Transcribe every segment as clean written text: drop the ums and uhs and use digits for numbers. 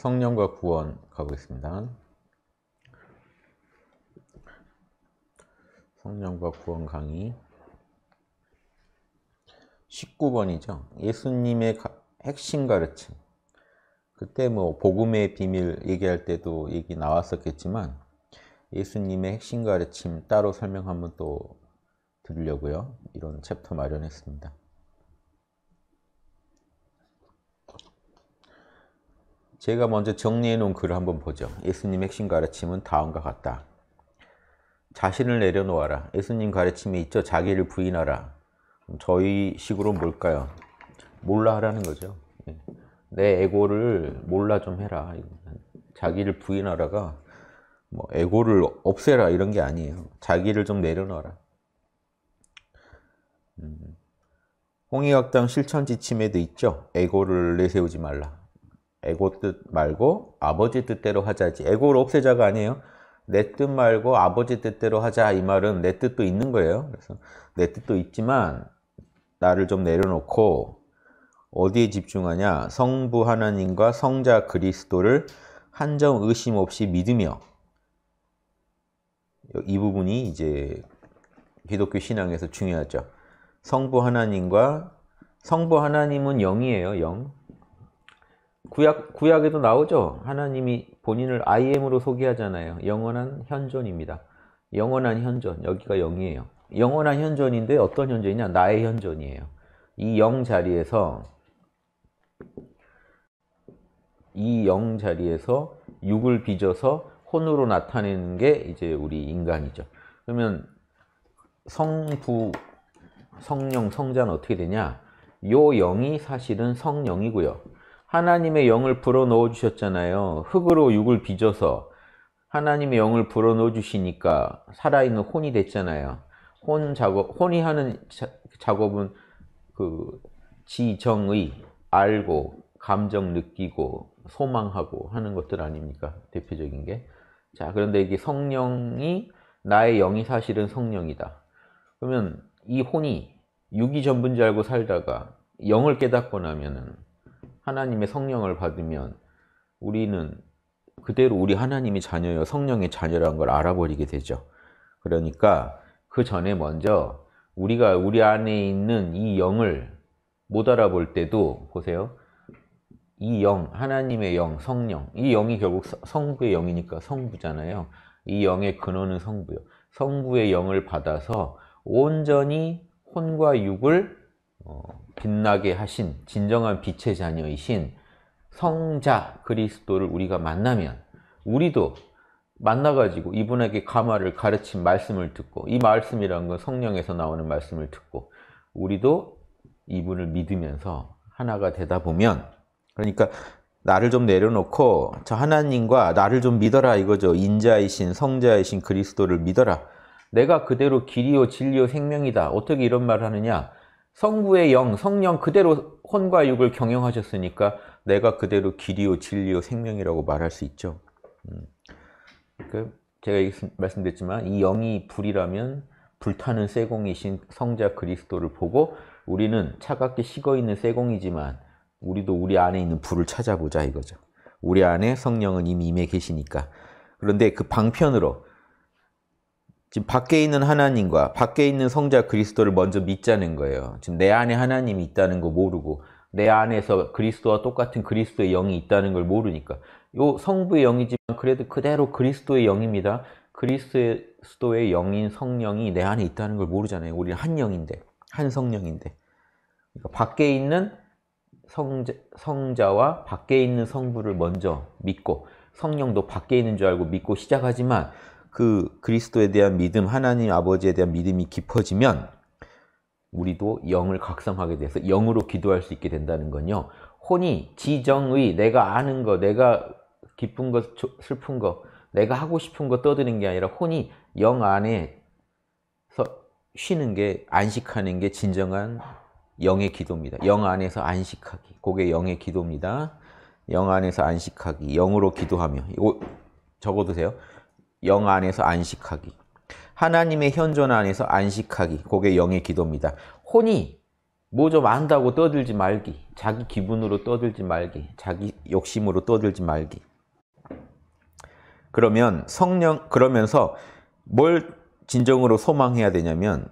성령과 구원 가보겠습니다. 성령과 구원 강의 19번이죠. 예수님의 핵심 가르침. 그때 복음의 비밀 얘기할 때도 얘기 나왔었겠지만 예수님의 핵심 가르침 따로 설명 한번 또 드리려고요. 이런 챕터 마련했습니다. 제가 먼저 정리해 놓은 글을 한번 보죠. 예수님 핵심 가르침은 다음과 같다. 자신을 내려놓아라. 예수님 가르침에 있죠. 자기를 부인하라. 저희 식으로 뭘까요? 몰라 하라는 거죠. 내 에고를 몰라 좀 해라. 자기를 부인하라가 에고를 없애라 이런 게 아니에요. 자기를 좀 내려놓아라. 홍익학당 실천 지침에도 있죠. 에고를 내세우지 말라. 에고 뜻 말고 아버지 뜻대로 하자지. 에고를 없애자가 아니에요. 내 뜻 말고 아버지 뜻대로 하자. 이 말은 내 뜻도 있는 거예요. 그래서 내 뜻도 있지만 나를 좀 내려놓고 어디에 집중하냐. 성부 하나님과 성자 그리스도를 한 점 의심 없이 믿으며. 이 부분이 이제 기독교 신앙에서 중요하죠. 성부 하나님은 영이에요. 영. 구약에도 나오죠. 하나님이 본인을 I am으로 소개하잖아요. 영원한 현존입니다. 영원한 현존. 여기가 영이에요. 영원한 현존인데 어떤 현존이냐? 나의 현존이에요. 이 영 자리에서 육을 빚어서 혼으로 나타내는 게 이제 우리 인간이죠. 그러면 성부, 성령, 성자는 어떻게 되냐? 요 영이 사실은 성령이고요. 하나님의 영을 불어넣어 주셨잖아요. 흙으로 육을 빚어서 하나님의 영을 불어넣어 주시니까 살아있는 혼이 됐잖아요. 혼이 하는 작업은 그 지정의, 알고, 감정 느끼고, 소망하고 하는 것들 아닙니까? 대표적인 게. 자, 그런데 이게 성령이, 나의 영이 사실은 성령이다. 그러면 이 혼이 육이 전부인 줄 알고 살다가 영을 깨닫고 나면은 하나님의 성령을 받으면 우리는 그대로 우리 하나님이 자녀여 성령의 자녀라는 걸 알아버리게 되죠. 그러니까 그 전에 먼저 우리가 우리 안에 있는 이 영을 못 알아볼 때도 보세요. 이 영, 하나님의 영, 성령. 이 영이 결국 성부의 영이니까 성부잖아요. 이 영의 근원은 성부요. 성부의 영을 받아서 온전히 혼과 육을 빛나게 하신 진정한 빛의 자녀이신 성자 그리스도를 우리가 만나면 우리도 만나가지고 이분에게 가마를 가르친 말씀을 듣고 이 말씀이라는 건 성령에서 나오는 말씀을 듣고 우리도 이분을 믿으면서 하나가 되다 보면 그러니까 나를 좀 내려놓고 저 하나님과 나를 좀 믿어라 이거죠. 인자이신 성자이신 그리스도를 믿어라. 내가 그대로 길이요 진리요 생명이다. 어떻게 이런 말을 하느냐. 성부의 영, 성령 그대로 혼과 육을 경영하셨으니까 내가 그대로 길이요 진리요 생명이라고 말할 수 있죠. 제가 말씀드렸지만 이 영이 불이라면 불타는 쇠공이신 성자 그리스도를 보고 우리는 차갑게 식어있는 쇠공이지만 우리도 우리 안에 있는 불을 찾아보자 이거죠. 우리 안에 성령은 이미 임해 계시니까. 그런데 그 방편으로 지금 밖에 있는 하나님과 밖에 있는 성자 그리스도를 먼저 믿자는 거예요. 지금 내 안에 하나님이 있다는 거 모르고 내 안에서 그리스도와 똑같은 그리스도의 영이 있다는 걸 모르니까 요 성부의 영이지만 그래도 그대로 그리스도의 영입니다. 그리스도의 영인 성령이 내 안에 있다는 걸 모르잖아요. 우리는 한 영인데, 한 성령인데. 그러니까 밖에 있는 성자와 밖에 있는 성부를 먼저 믿고 성령도 밖에 있는 줄 알고 믿고 시작하지만 그 그리스도에 대한 믿음, 하나님 아버지에 대한 믿음이 깊어지면 우리도 영을 각성하게 돼서 영으로 기도할 수 있게 된다는 건요. 혼이 지정의, 내가 아는 거, 내가 기쁜 거, 슬픈 거, 내가 하고 싶은 거 떠드는 게 아니라 혼이 영 안에서 쉬는 게, 안식하는 게 진정한 영의 기도입니다. 영 안에서 안식하기, 그게 영의 기도입니다. 영 안에서 안식하기, 영으로 기도하며. 이거 적어두세요. 영 안에서 안식하기, 하나님의 현존 안에서 안식하기, 그게 영의 기도입니다. 혼이 뭐 좀 안다고 떠들지 말기, 자기 기분으로 떠들지 말기, 자기 욕심으로 떠들지 말기. 그러면서 뭘 진정으로 소망해야 되냐면,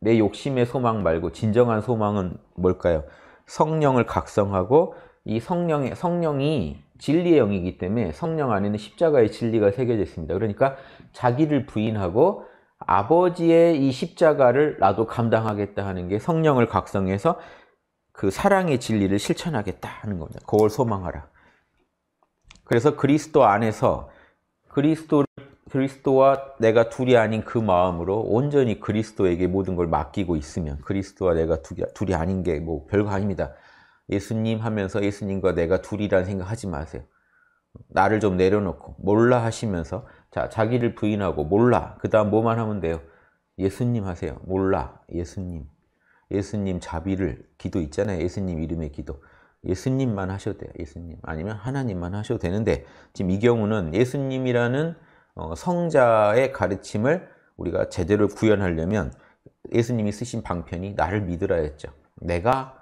내 욕심의 소망 말고 진정한 소망은 뭘까요? 성령을 각성하고, 이 성령이 진리의 영이기 때문에 성령 안에는 십자가의 진리가 새겨져 있습니다. 그러니까 자기를 부인하고 아버지의 이 십자가를 나도 감당하겠다 하는 게, 성령을 각성해서 그 사랑의 진리를 실천하겠다 하는 겁니다. 그걸 소망하라. 그래서 그리스도 안에서 그리스도와 내가 둘이 아닌 그 마음으로 온전히 그리스도에게 모든 걸 맡기고 있으면, 그리스도와 내가 둘이 아닌 게 뭐 별거 아닙니다. 예수님 하면서 예수님과 내가 둘이란 생각하지 마세요. 나를 좀 내려놓고 몰라 하시면서, 자, 자기를 부인하고 몰라. 그 다음 뭐만 하면 돼요? 예수님 하세요. 몰라. 예수님. 예수님 자비를, 기도 있잖아요. 예수님 이름의 기도. 예수님만 하셔도 돼요. 예수님. 아니면 하나님만 하셔도 되는데, 지금 이 경우는 예수님이라는 성자의 가르침을 우리가 제대로 구현하려면 예수님이 쓰신 방편이 나를 믿으라 했죠. 내가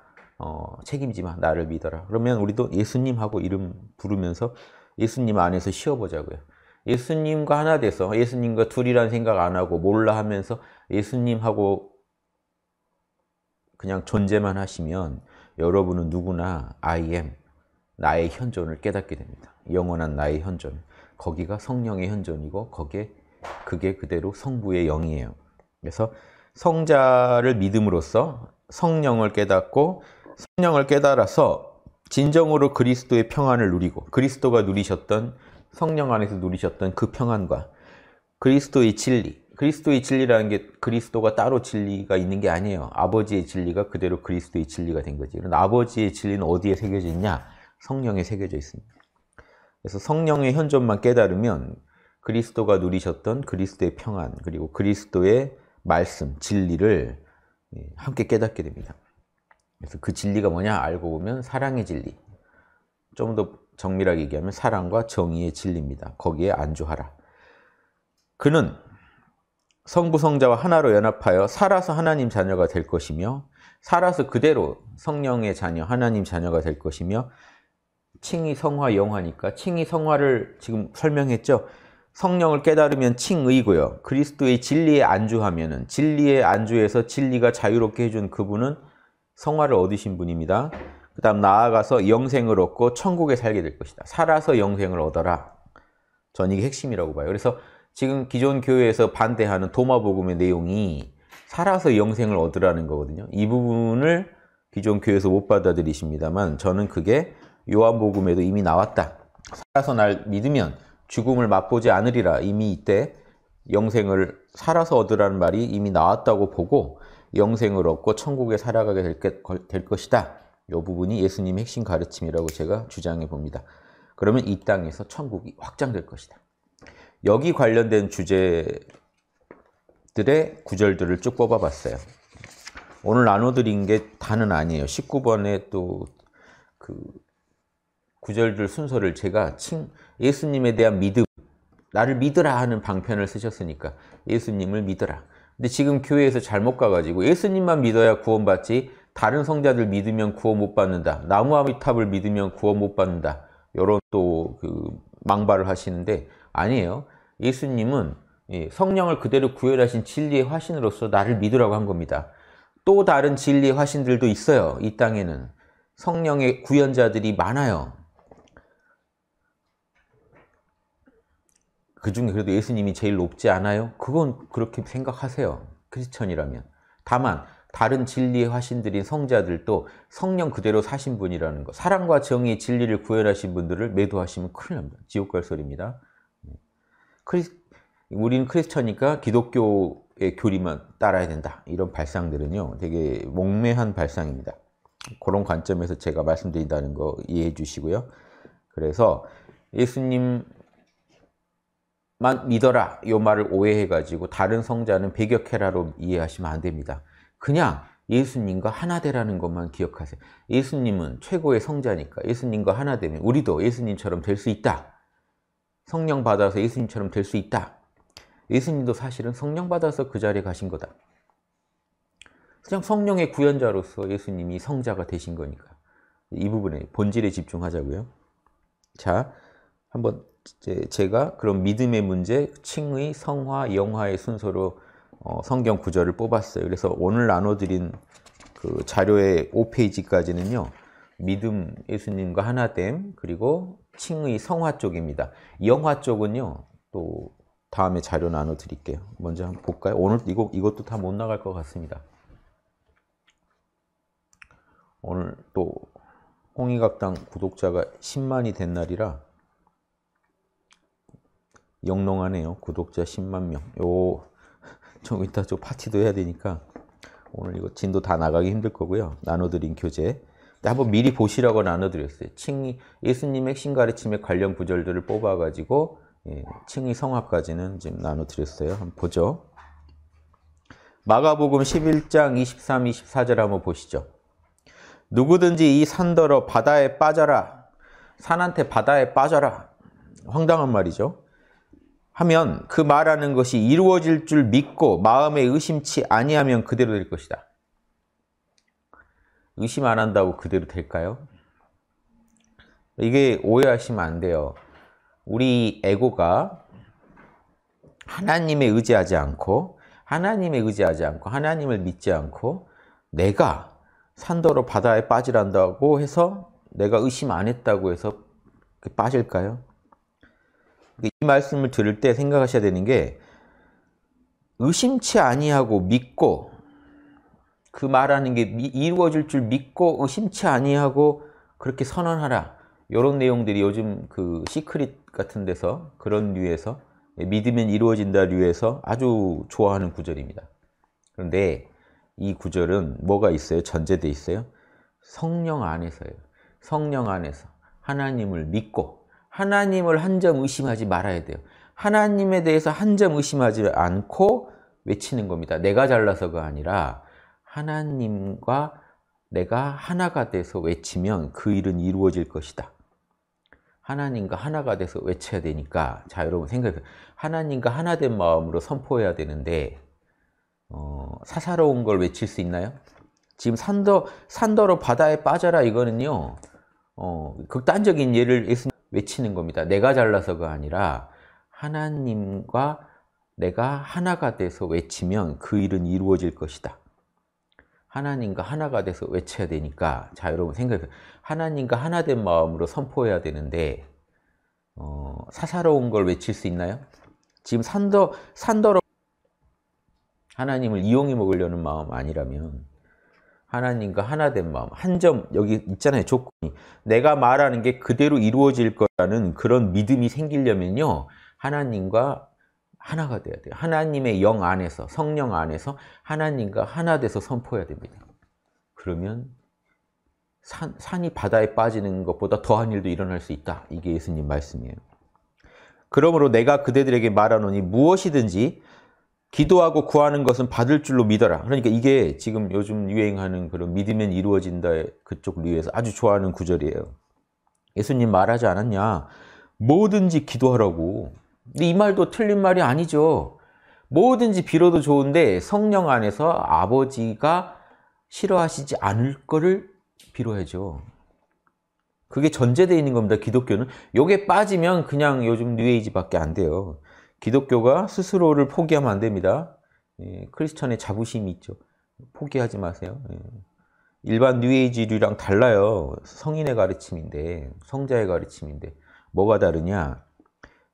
책임지 마. 나를 믿어라. 그러면 우리도 예수님하고 이름 부르면서 예수님 안에서 쉬어보자고요. 예수님과 하나 돼서 예수님과 둘이란 생각 안 하고 몰라 하면서 예수님하고 그냥 존재만 하시면 여러분은 누구나 I am, 나의 현존을 깨닫게 됩니다. 영원한 나의 현존. 거기가 성령의 현존이고, 그게 그대로 성부의 영이에요. 그래서 성자를 믿음으로써 성령을 깨닫고, 성령을 깨달아서 진정으로 그리스도의 평안을 누리고, 그리스도가 누리셨던, 성령 안에서 누리셨던 그 평안과 그리스도의 진리, 그리스도의 진리라는 게 그리스도가 따로 진리가 있는 게 아니에요. 아버지의 진리가 그대로 그리스도의 진리가 된 거지. 그런데 아버지의 진리는 어디에 새겨져 있냐? 성령에 새겨져 있습니다. 그래서 성령의 현존만 깨달으면 그리스도가 누리셨던 그리스도의 평안, 그리고 그리스도의 말씀, 진리를 함께 깨닫게 됩니다. 그래서 그 진리가 뭐냐? 알고 보면 사랑의 진리. 좀 더 정밀하게 얘기하면 사랑과 정의의 진리입니다. 거기에 안주하라. 그는 성부 성자와 하나로 연합하여 살아서 하나님 자녀가 될 것이며, 살아서 그대로 성령의 자녀, 하나님 자녀가 될 것이며, 칭이 성화 영화니까, 칭이 성화를 지금 설명했죠. 성령을 깨달으면 칭의고요. 그리스도의 진리에 안주하면은, 진리에 안주해서 진리가 자유롭게 해준 그분은 성화를 얻으신 분입니다. 그 다음 나아가서 영생을 얻고 천국에 살게 될 것이다. 살아서 영생을 얻어라. 전 이게 핵심이라고 봐요. 그래서 지금 기존 교회에서 반대하는 도마복음의 내용이 살아서 영생을 얻으라는 거거든요. 이 부분을 기존 교회에서 못 받아들이십니다만, 저는 그게 요한복음에도 이미 나왔다. 살아서 날 믿으면 죽음을 맛보지 않으리라. 이미 이때 영생을 살아서 얻으라는 말이 이미 나왔다고 보고, 영생을 얻고 천국에 살아가게 될 것이다. 이 부분이 예수님의 핵심 가르침이라고 제가 주장해 봅니다. 그러면 이 땅에서 천국이 확장될 것이다. 여기 관련된 주제들의 구절들을 쭉 뽑아봤어요. 오늘 나눠드린 게 다는 아니에요. 19번에 또 그 구절들 순서를 제가 예수님에 대한 믿음, 나를 믿으라 하는 방편을 쓰셨으니까 예수님을 믿어라. 근데 지금 교회에서 잘못 가가지고 예수님만 믿어야 구원받지, 다른 성자들 믿으면 구원 못 받는다, 나무아미탑을 믿으면 구원 못 받는다, 이런 또 그 망발을 하시는데, 아니에요. 예수님은 성령을 그대로 구현하신 진리의 화신으로서 나를 믿으라고 한 겁니다. 또 다른 진리의 화신들도 있어요. 이 땅에는 성령의 구현자들이 많아요. 그중에 그래도 예수님이 제일 높지 않아요? 그건 그렇게 생각하세요. 크리스천이라면. 다만 다른 진리의 화신들인 성자들도 성령 그대로 사신 분이라는 거, 사랑과 정의의 진리를 구현하신 분들을 매도하시면 큰일 납니다. 지옥 갈 소리입니다. 우리는 크리스천이니까 기독교의 교리만 따라야 된다, 이런 발상들은요 되게 몽매한 발상입니다. 그런 관점에서 제가 말씀드린다는 거 이해해 주시고요. 그래서 예수님 만 믿어라 이 말을 오해해가지고 다른 성자는 배격해라로 이해하시면 안 됩니다. 그냥 예수님과 하나 되라는 것만 기억하세요. 예수님은 최고의 성자니까 예수님과 하나 되면 우리도 예수님처럼 될 수 있다. 성령 받아서 예수님처럼 될 수 있다. 예수님도 사실은 성령 받아서 그 자리에 가신 거다. 그냥 성령의 구연자로서 예수님이 성자가 되신 거니까 이 부분에 본질에 집중하자고요. 자, 한번 제가 그런 믿음의 문제, 칭의, 성화, 영화의 순서로 성경 구절을 뽑았어요. 그래서 오늘 나눠드린 그 자료의 5페이지까지는요. 믿음, 예수님과 하나됨, 그리고 칭의, 성화 쪽입니다. 영화 쪽은요. 또 다음에 자료 나눠드릴게요. 먼저 한번 볼까요? 오늘 이것도 다 못 나갈 것 같습니다. 오늘 또 홍익학당 구독자가 10만이 된 날이라 영롱하네요. 구독자 10만 명. 요, 좀 이따 저 파티도 해야 되니까 오늘 이거 진도 다 나가기 힘들 거고요. 나눠드린 교재. 한번 미리 보시라고 나눠드렸어요. 칭의, 예수님의 핵심 가르침에 관련 구절들을 뽑아가지고 예, 칭의 성화까지는 지금 나눠드렸어요. 한번 보죠. 마가복음 11장 23, 24절 한번 보시죠. 누구든지 이 산더러 바다에 빠져라. 산한테 바다에 빠져라. 황당한 말이죠. 하면 그 말하는 것이 이루어질 줄 믿고 마음에 의심치 아니하면 그대로 될 것이다. 의심 안 한다고 그대로 될까요? 이게 오해하시면 안 돼요. 우리 에고가 하나님에 의지하지 않고 하나님을 믿지 않고 내가 산더러 바다에 빠지란다고 해서 내가 의심 안 했다고 해서 빠질까요? 이 말씀을 들을 때 생각하셔야 되는 게 의심치 아니하고 믿고 그 말하는 게 이루어질 줄 믿고 의심치 아니하고 그렇게 선언하라. 이런 내용들이 요즘 그 시크릿 같은 데서 그런 류에서 믿으면 이루어진다 류에서 아주 좋아하는 구절입니다. 그런데 이 구절은 뭐가 있어요? 전제돼 있어요. 성령 안에서요. 성령 안에서 하나님을 믿고 하나님을 한 점 의심하지 말아야 돼요. 하나님에 대해서 한 점 의심하지 않고 외치는 겁니다. 내가 잘나서가 아니라 하나님과 내가 하나가 돼서 외치면 그 일은 이루어질 것이다. 하나님과 하나가 돼서 외쳐야 되니까 자, 여러분 생각해보세요. 하나님과 하나 된 마음으로 선포해야 되는데 사사로운 걸 외칠 수 있나요? 지금 산더러 바다에 빠져라 이거는요. 극단적인 예를 예수님 외치는 겁니다. 내가 잘나서가 아니라 하나님과 내가 하나가 돼서 외치면 그 일은 이루어질 것이다. 하나님과 하나가 돼서 외쳐야 되니까 자, 여러분 생각해보세요. 하나님과 하나 된 마음으로 선포해야 되는데 사사로운 걸 외칠 수 있나요? 지금 산더러 하나님을 이용해 먹으려는 마음 아니라면 하나님과 하나 된 마음, 한 점 여기 있잖아요. 조건이. 내가 말하는 게 그대로 이루어질 거라는 그런 믿음이 생기려면요. 하나님과 하나가 돼야 돼요. 하나님의 영 안에서, 성령 안에서 하나님과 하나 돼서 선포해야 됩니다. 그러면 산이 바다에 빠지는 것보다 더한 일도 일어날 수 있다. 이게 예수님 말씀이에요. 그러므로 내가 그대들에게 말하노니 무엇이든지 기도하고 구하는 것은 받을 줄로 믿어라. 그러니까 이게 지금 요즘 유행하는 그런 믿으면 이루어진다의 그쪽 류에서 아주 좋아하는 구절이에요. 예수님 말하지 않았냐? 뭐든지 기도하라고. 근데 이 말도 틀린 말이 아니죠. 뭐든지 빌어도 좋은데 성령 안에서 아버지가 싫어하시지 않을 거를 빌어야죠. 그게 전제되어 있는 겁니다. 기독교는. 요게 빠지면 그냥 요즘 뉴에이지밖에 안 돼요. 기독교가 스스로를 포기하면 안 됩니다. 예, 크리스천의 자부심이 있죠. 포기하지 마세요. 예. 일반 뉴에이지류랑 달라요. 성인의 가르침인데, 성자의 가르침인데 뭐가 다르냐?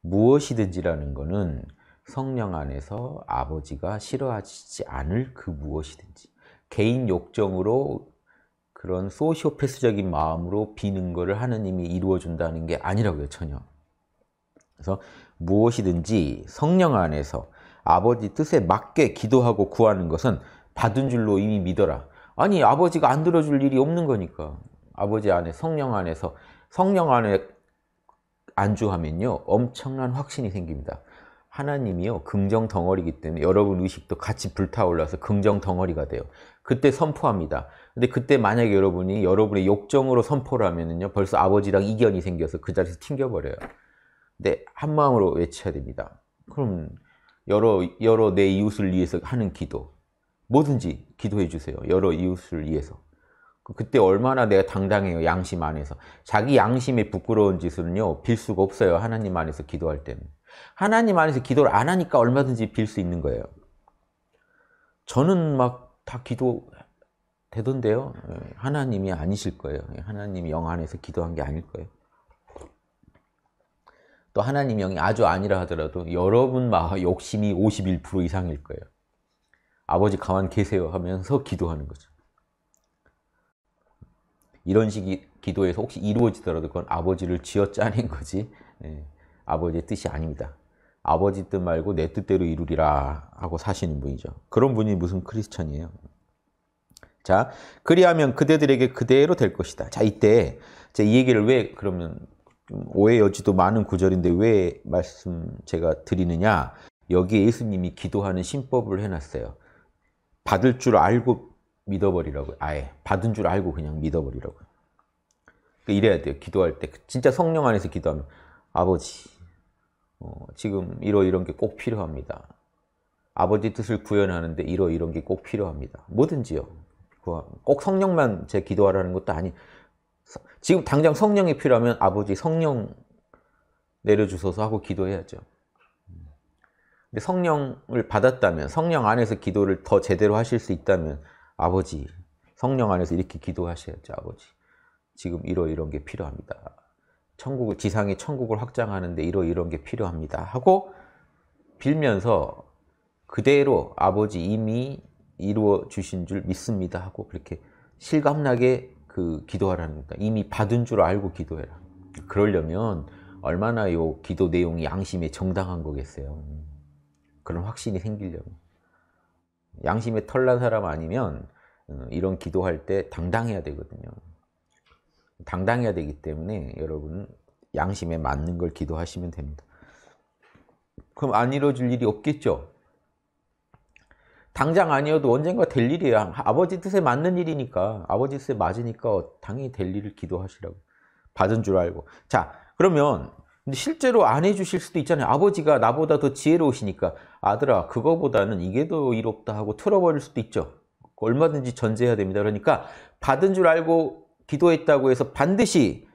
무엇이든지라는 거는 성령 안에서 아버지가 싫어하시지 않을 그 무엇이든지 개인 욕정으로 그런 소시오패스적인 마음으로 비는 거를 하느님이 이루어준다는 게 아니라고요. 전혀. 그래서 무엇이든지 성령 안에서 아버지 뜻에 맞게 기도하고 구하는 것은 받은 줄로 이미 믿어라. 아니, 아버지가 안 들어줄 일이 없는 거니까. 아버지 안에, 성령 안에 안주하면요. 엄청난 확신이 생깁니다. 하나님이요. 긍정 덩어리이기 때문에 여러분 의식도 같이 불타올라서 긍정 덩어리가 돼요. 그때 선포합니다. 근데 그때 만약에 여러분이 여러분의 욕정으로 선포를 하면은요. 벌써 아버지랑 이견이 생겨서 그 자리에서 튕겨버려요. 네, 한 마음으로 외쳐야 됩니다. 그럼 여러 내 이웃을 위해서 하는 기도, 뭐든지 기도해 주세요. 여러 이웃을 위해서. 그때 얼마나 내가 당당해요. 양심 안에서. 자기 양심에 부끄러운 짓은요, 빌 수가 없어요. 하나님 안에서 기도할 때는. 하나님 안에서 기도를 안 하니까 얼마든지 빌 수 있는 거예요. 저는 막 다 기도 되던데요. 하나님이 아니실 거예요. 하나님 영 안에서 기도한 게 아닐 거예요. 또 하나님 영이 아주 아니라 하더라도 여러분 욕심이 51% 이상일 거예요. 아버지 가만 계세요 하면서 기도하는 거죠. 이런 식의 기도에서 혹시 이루어지더라도 그건 아버지를 쥐어짜낸 거지 아버지의 뜻이 아닙니다. 아버지 뜻 말고 내 뜻대로 이루리라 하고 사시는 분이죠. 그런 분이 무슨 크리스천이에요. 자, 그리하면 그대들에게 그대로 될 것이다. 자, 이때 제가 이 얘기를 왜 그러면 오해 여지도 많은 구절인데 왜 말씀 제가 드리느냐. 여기에 예수님이 기도하는 신법을 해놨어요. 받을 줄 알고 믿어버리라고요. 아예 받은 줄 알고 그냥 믿어버리라고요. 그러니까 이래야 돼요. 기도할 때 진짜 성령 안에서 기도하면 아버지 지금 이런 게 꼭 필요합니다. 아버지 뜻을 구현하는데 이런 게 꼭 필요합니다. 뭐든지요. 꼭 성령만 제 기도하라는 것도 아니에요. 지금 당장 성령이 필요하면 아버지 성령 내려주소서 하고 기도해야죠. 근데 성령을 받았다면, 성령 안에서 기도를 더 제대로 하실 수 있다면 아버지, 성령 안에서 이렇게 기도하셔야죠. 아버지, 지금 이런 게 필요합니다. 지상의 천국을 확장하는데 이런 게 필요합니다. 하고 빌면서 그대로 아버지 이미 이루어 주신 줄 믿습니다. 하고 그렇게 실감나게 기도하라는 겁니다. 이미 받은 줄 알고 기도해라. 그러려면 얼마나 요 기도 내용이 양심에 정당한 거겠어요. 그런 확신이 생기려면. 양심에 털난 사람 아니면 이런 기도할 때 당당해야 되거든요. 당당해야 되기 때문에 여러분 양심에 맞는 걸 기도하시면 됩니다. 그럼 안 이루어질 일이 없겠죠? 당장 아니어도 언젠가 될 일이야. 아버지 뜻에 맞는 일이니까, 아버지 뜻에 맞으니까 당연히 될 일을 기도하시라고. 받은 줄 알고. 자, 그러면 실제로 안 해주실 수도 있잖아요. 아버지가 나보다 더 지혜로우시니까 아들아, 그거보다는 이게 더 이롭다 하고 틀어버릴 수도 있죠. 얼마든지 전제해야 됩니다. 그러니까 받은 줄 알고 기도했다고 해서 반드시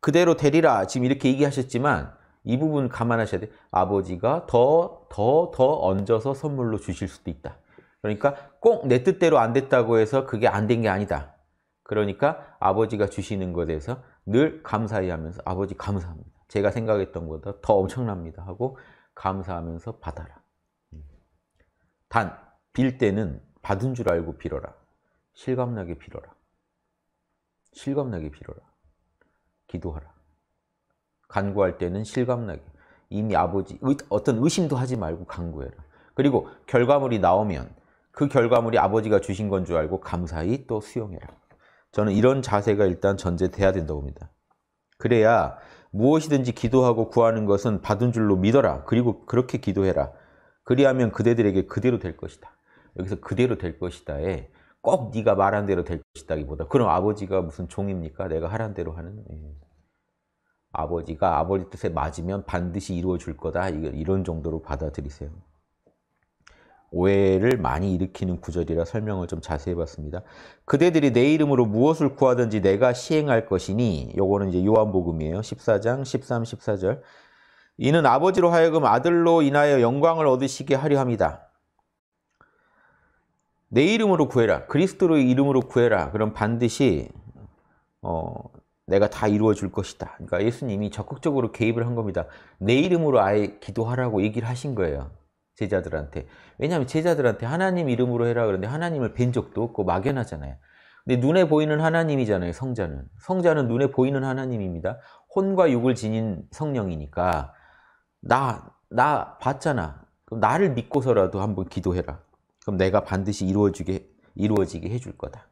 그대로 되리라 지금 이렇게 얘기하셨지만 이 부분 감안하셔야 돼요. 아버지가 더 얹어서 선물로 주실 수도 있다. 그러니까 꼭 내 뜻대로 안 됐다고 해서 그게 안 된 게 아니다. 그러니까 아버지가 주시는 것에 대해서 늘 감사히 하면서 아버지 감사합니다. 제가 생각했던 것보다 더 엄청납니다 하고 감사하면서 받아라. 단, 빌 때는 받은 줄 알고 빌어라. 실감나게 빌어라. 실감나게 빌어라. 기도하라. 간구할 때는 실감나게. 이미 아버지, 어떤 의심도 하지 말고 간구해라. 그리고 결과물이 나오면 그 결과물이 아버지가 주신 건 줄 알고 감사히 또 수용해라. 저는 이런 자세가 일단 전제돼야 된다고 봅니다. 그래야 무엇이든지 기도하고 구하는 것은 받은 줄로 믿어라. 그리고 그렇게 기도해라. 그리하면 그대들에게 그대로 될 것이다. 여기서 그대로 될 것이다에 꼭 네가 말한 대로 될 것이다기보다 그럼 아버지가 무슨 종입니까? 내가 하란 대로 하는. 아버지가 아버지 뜻에 맞으면 반드시 이루어줄 거다. 이런 정도로 받아들이세요. 오해를 많이 일으키는 구절이라 설명을 좀 자세히 봤습니다. 그대들이 내 이름으로 무엇을 구하든지 내가 시행할 것이니, 요거는 이제 요한복음이에요. 14장 13, 14절. 이는 아버지로 하여금 아들로 인하여 영광을 얻으시게 하려 합니다. 내 이름으로 구해라. 그리스도의 이름으로 구해라. 그럼 반드시 내가 다 이루어줄 것이다. 그러니까 예수님이 적극적으로 개입을 한 겁니다. 내 이름으로 아예 기도하라고 얘기를 하신 거예요. 제자들한테. 왜냐하면 제자들한테 하나님 이름으로 해라 그러는데 하나님을 뵌 적도 없고 막연하잖아요. 근데 눈에 보이는 하나님이잖아요. 성자는. 성자는 눈에 보이는 하나님입니다. 혼과 육을 지닌 성령이니까 나 봤잖아. 그럼 나를 믿고서라도 한번 기도해라. 그럼 내가 반드시 이루어지게 해줄 거다.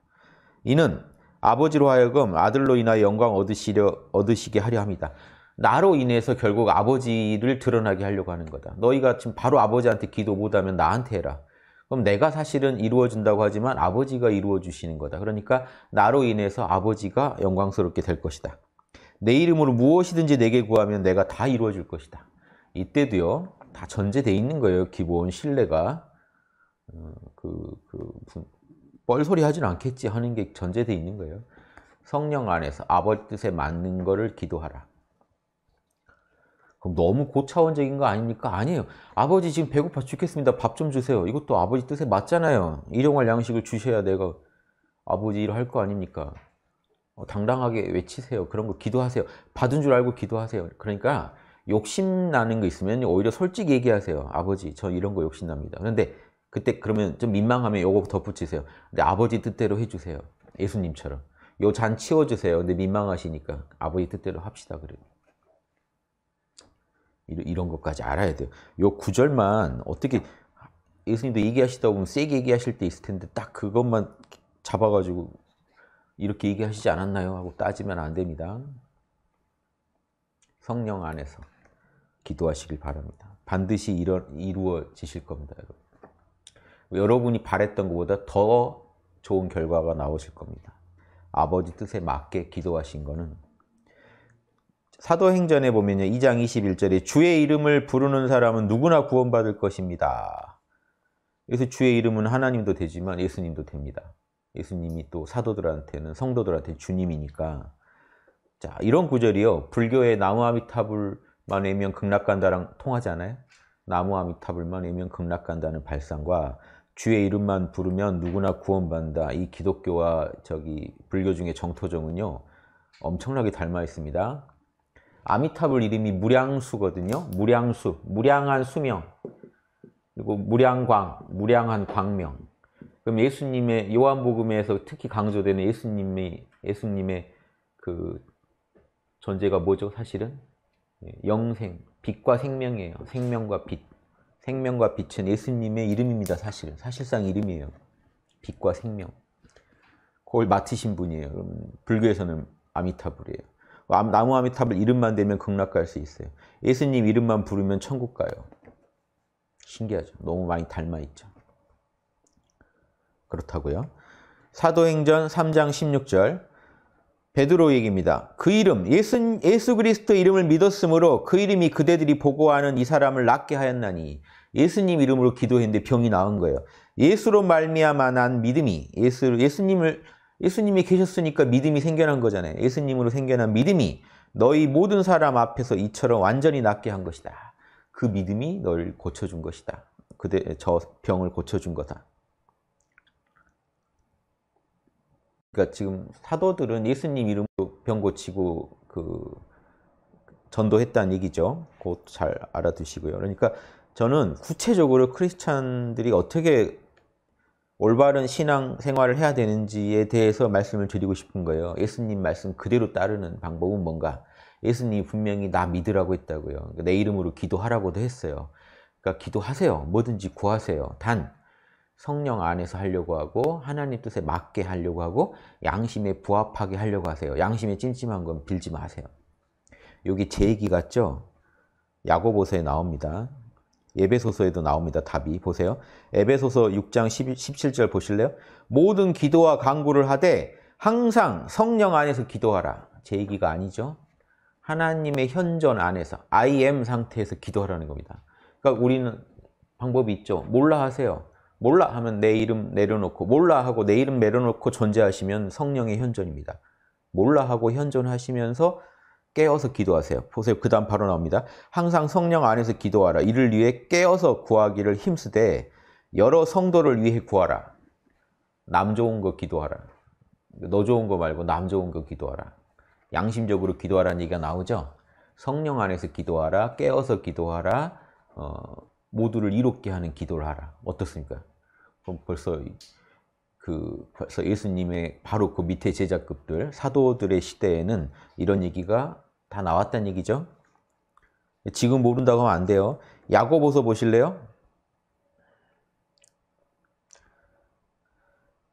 이는 아버지로 하여금 아들로 인하여 영광 얻으시게 하려 합니다. 나로 인해서 결국 아버지를 드러나게 하려고 하는 거다. 너희가 지금 바로 아버지한테 기도 못하면 나한테 해라. 그럼 내가 사실은 이루어준다고 하지만 아버지가 이루어주시는 거다. 그러니까 나로 인해서 아버지가 영광스럽게 될 것이다. 내 이름으로 무엇이든지 내게 구하면 내가 다 이루어줄 것이다. 이때도요. 다 전제되어 있는 거예요. 기본 신뢰가. 뻘소리 하진 않겠지 하는 게 전제되어 있는 거예요. 성령 안에서 아버지 뜻에 맞는 거를 기도하라. 그럼 너무 고차원적인 거 아닙니까? 아니에요. 아버지 지금 배고파 죽겠습니다. 밥 좀 주세요. 이것도 아버지 뜻에 맞잖아요. 일용할 양식을 주셔야 내가 아버지 일을 할 거 아닙니까? 당당하게 외치세요. 그런 거 기도하세요. 받은 줄 알고 기도하세요. 그러니까 욕심나는 거 있으면 오히려 솔직히 얘기하세요. 아버지 저 이런 거 욕심납니다. 그런데 그때 그러면 좀 민망하면 요거 덧붙이세요. 근데 아버지 뜻대로 해주세요. 예수님처럼. 요 잔 치워주세요. 근데 민망하시니까 아버지 뜻대로 합시다. 그래요. 이런 것까지 알아야 돼요. 요 구절만 어떻게 예수님도 얘기하시다 보면 세게 얘기하실 때 있을 텐데 딱 그것만 잡아가지고 이렇게 얘기하시지 않았나요? 하고 따지면 안 됩니다. 성령 안에서 기도하시길 바랍니다. 반드시 이루어지실 겁니다. 여러분. 여러분이 바랬던 것보다 더 좋은 결과가 나오실 겁니다. 아버지 뜻에 맞게 기도하신 거는 사도행전에 보면요. 2장 21절에 주의 이름을 부르는 사람은 누구나 구원받을 것입니다. 그래서 주의 이름은 하나님도 되지만 예수님도 됩니다. 예수님이 또 사도들한테는 성도들한테 주님이니까. 자, 이런 구절이요. 불교의 나무아미타불만 외면 극락간다랑 통하지 않아요? 나무아미타불만 외면 극락간다는 발상과 주의 이름만 부르면 누구나 구원받는다. 이 기독교와 불교 중에 정토정은요. 엄청나게 닮아 있습니다. 아미타불 이름이 무량수거든요. 무량수, 무량한 수명, 그리고 무량광, 무량한 광명. 그럼 예수님의 요한복음에서 특히 강조되는 예수님의 그 존재가 뭐죠? 사실은 영생, 빛과 생명이에요. 생명과 빛. 생명과 빛은 예수님의 이름입니다. 사실상 이름이에요. 빛과 생명. 그걸 맡으신 분이에요. 불교에서는 아미타불이에요. 나무 아미타불 이름만 되면 극락 갈 수 있어요. 예수님 이름만 부르면 천국 가요. 신기하죠? 너무 많이 닮아 있죠. 그렇다고요. 사도행전 3장 16절 베드로 얘기입니다. 그 이름, 예수 그리스도 이름을 믿었으므로 그 이름이 그대들이 보고하는 이 사람을 낫게 하였나니. 예수님 이름으로 기도했는데 병이 나은 거예요. 예수로 말미암아 난 믿음이, 예수님이 계셨으니까 믿음이 생겨난 거잖아요. 예수님으로 생겨난 믿음이 너희 모든 사람 앞에서 이처럼 완전히 낫게 한 것이다. 그 믿음이 너를 고쳐준 것이다. 저 병을 고쳐준 거다. 그러니까 지금 사도들은 예수님 이름으로 병 고치고 전도했다는 얘기죠. 그것도 잘 알아두시고요. 그러니까 저는 구체적으로 크리스찬들이 어떻게 올바른 신앙 생활을 해야 되는지에 대해서 말씀을 드리고 싶은 거예요. 예수님 말씀 그대로 따르는 방법은 뭔가? 예수님이 분명히 나 믿으라고 했다고요. 내 이름으로 기도하라고도 했어요. 그러니까 기도하세요. 뭐든지 구하세요. 단 성령 안에서 하려고 하고 하나님 뜻에 맞게 하려고 하고 양심에 부합하게 하려고 하세요. 양심에 찜찜한 건 빌지 마세요. 여기 제 얘기 같죠? 야고보서에 나옵니다. 에베소서에도 나옵니다. 답이. 보세요. 에베소서 6장 17절 보실래요? 모든 기도와 간구를 하되 항상 성령 안에서 기도하라. 제 얘기가 아니죠. 하나님의 현존 안에서 I am 상태에서 기도하라는 겁니다. 그러니까 우리는 방법이 있죠. 몰라 하세요. 몰라 하면 내 이름 내려놓고 몰라 하고 내 이름 내려놓고 존재하시면 성령의 현존입니다. 몰라 하고 현존하시면서 깨어서 기도하세요. 보세요. 그 다음 바로 나옵니다. 항상 성령 안에서 기도하라. 이를 위해 깨어서 구하기를 힘쓰되 여러 성도를 위해 구하라. 남 좋은 거 기도하라. 너 좋은 거 말고 남 좋은 거 기도하라. 양심적으로 기도하라는 얘기가 나오죠. 성령 안에서 기도하라. 깨어서 기도하라. 모두를 이롭게 하는 기도를 하라. 어떻습니까? 그럼 벌써 예수님의 바로 그 밑에 제자급들, 사도들의 시대에는 이런 얘기가 다 나왔다는 얘기죠. 지금 모른다고 하면 안 돼요. 야고보서 보실래요?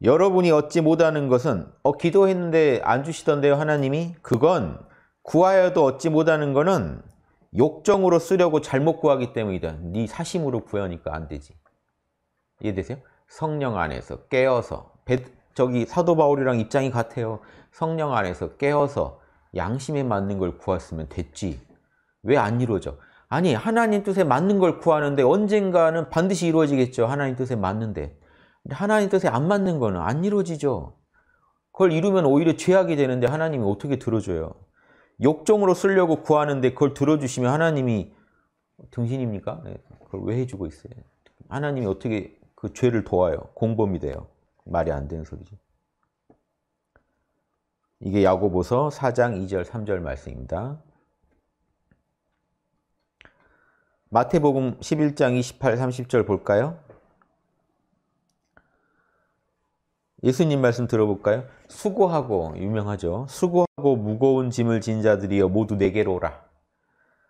여러분이 얻지 못하는 것은 기도했는데 안 주시던데요, 하나님이? 그건 구하여도 얻지 못하는 거는 욕정으로 쓰려고 잘못 구하기 때문이다. 네 사심으로 구하니까 안 되지. 이해되세요? 성령 안에서 깨어서 사도 바울이랑 입장이 같아요. 성령 안에서 깨어서 양심에 맞는 걸 구했으면 됐지. 왜 안 이루어져? 아니, 하나님 뜻에 맞는 걸 구하는데 언젠가는 반드시 이루어지겠죠. 하나님 뜻에 맞는데. 근데 하나님 뜻에 안 맞는 거는 안 이루어지죠. 그걸 이루면 오히려 죄악이 되는데 하나님이 어떻게 들어줘요? 욕정으로 쓰려고 구하는데 그걸 들어주시면 하나님이 등신입니까? 그걸 왜 해주고 있어요? 하나님이 어떻게 그 죄를 도와요? 공범이 돼요. 말이 안 되는 소리죠. 이게 야고보서 4장 2절 3절 말씀입니다. 마태복음 11장 28, 30절 볼까요? 예수님 말씀 들어볼까요? 수고하고, 유명하죠. 수고하고 무거운 짐을 진 자들이여 모두 내게로 오라.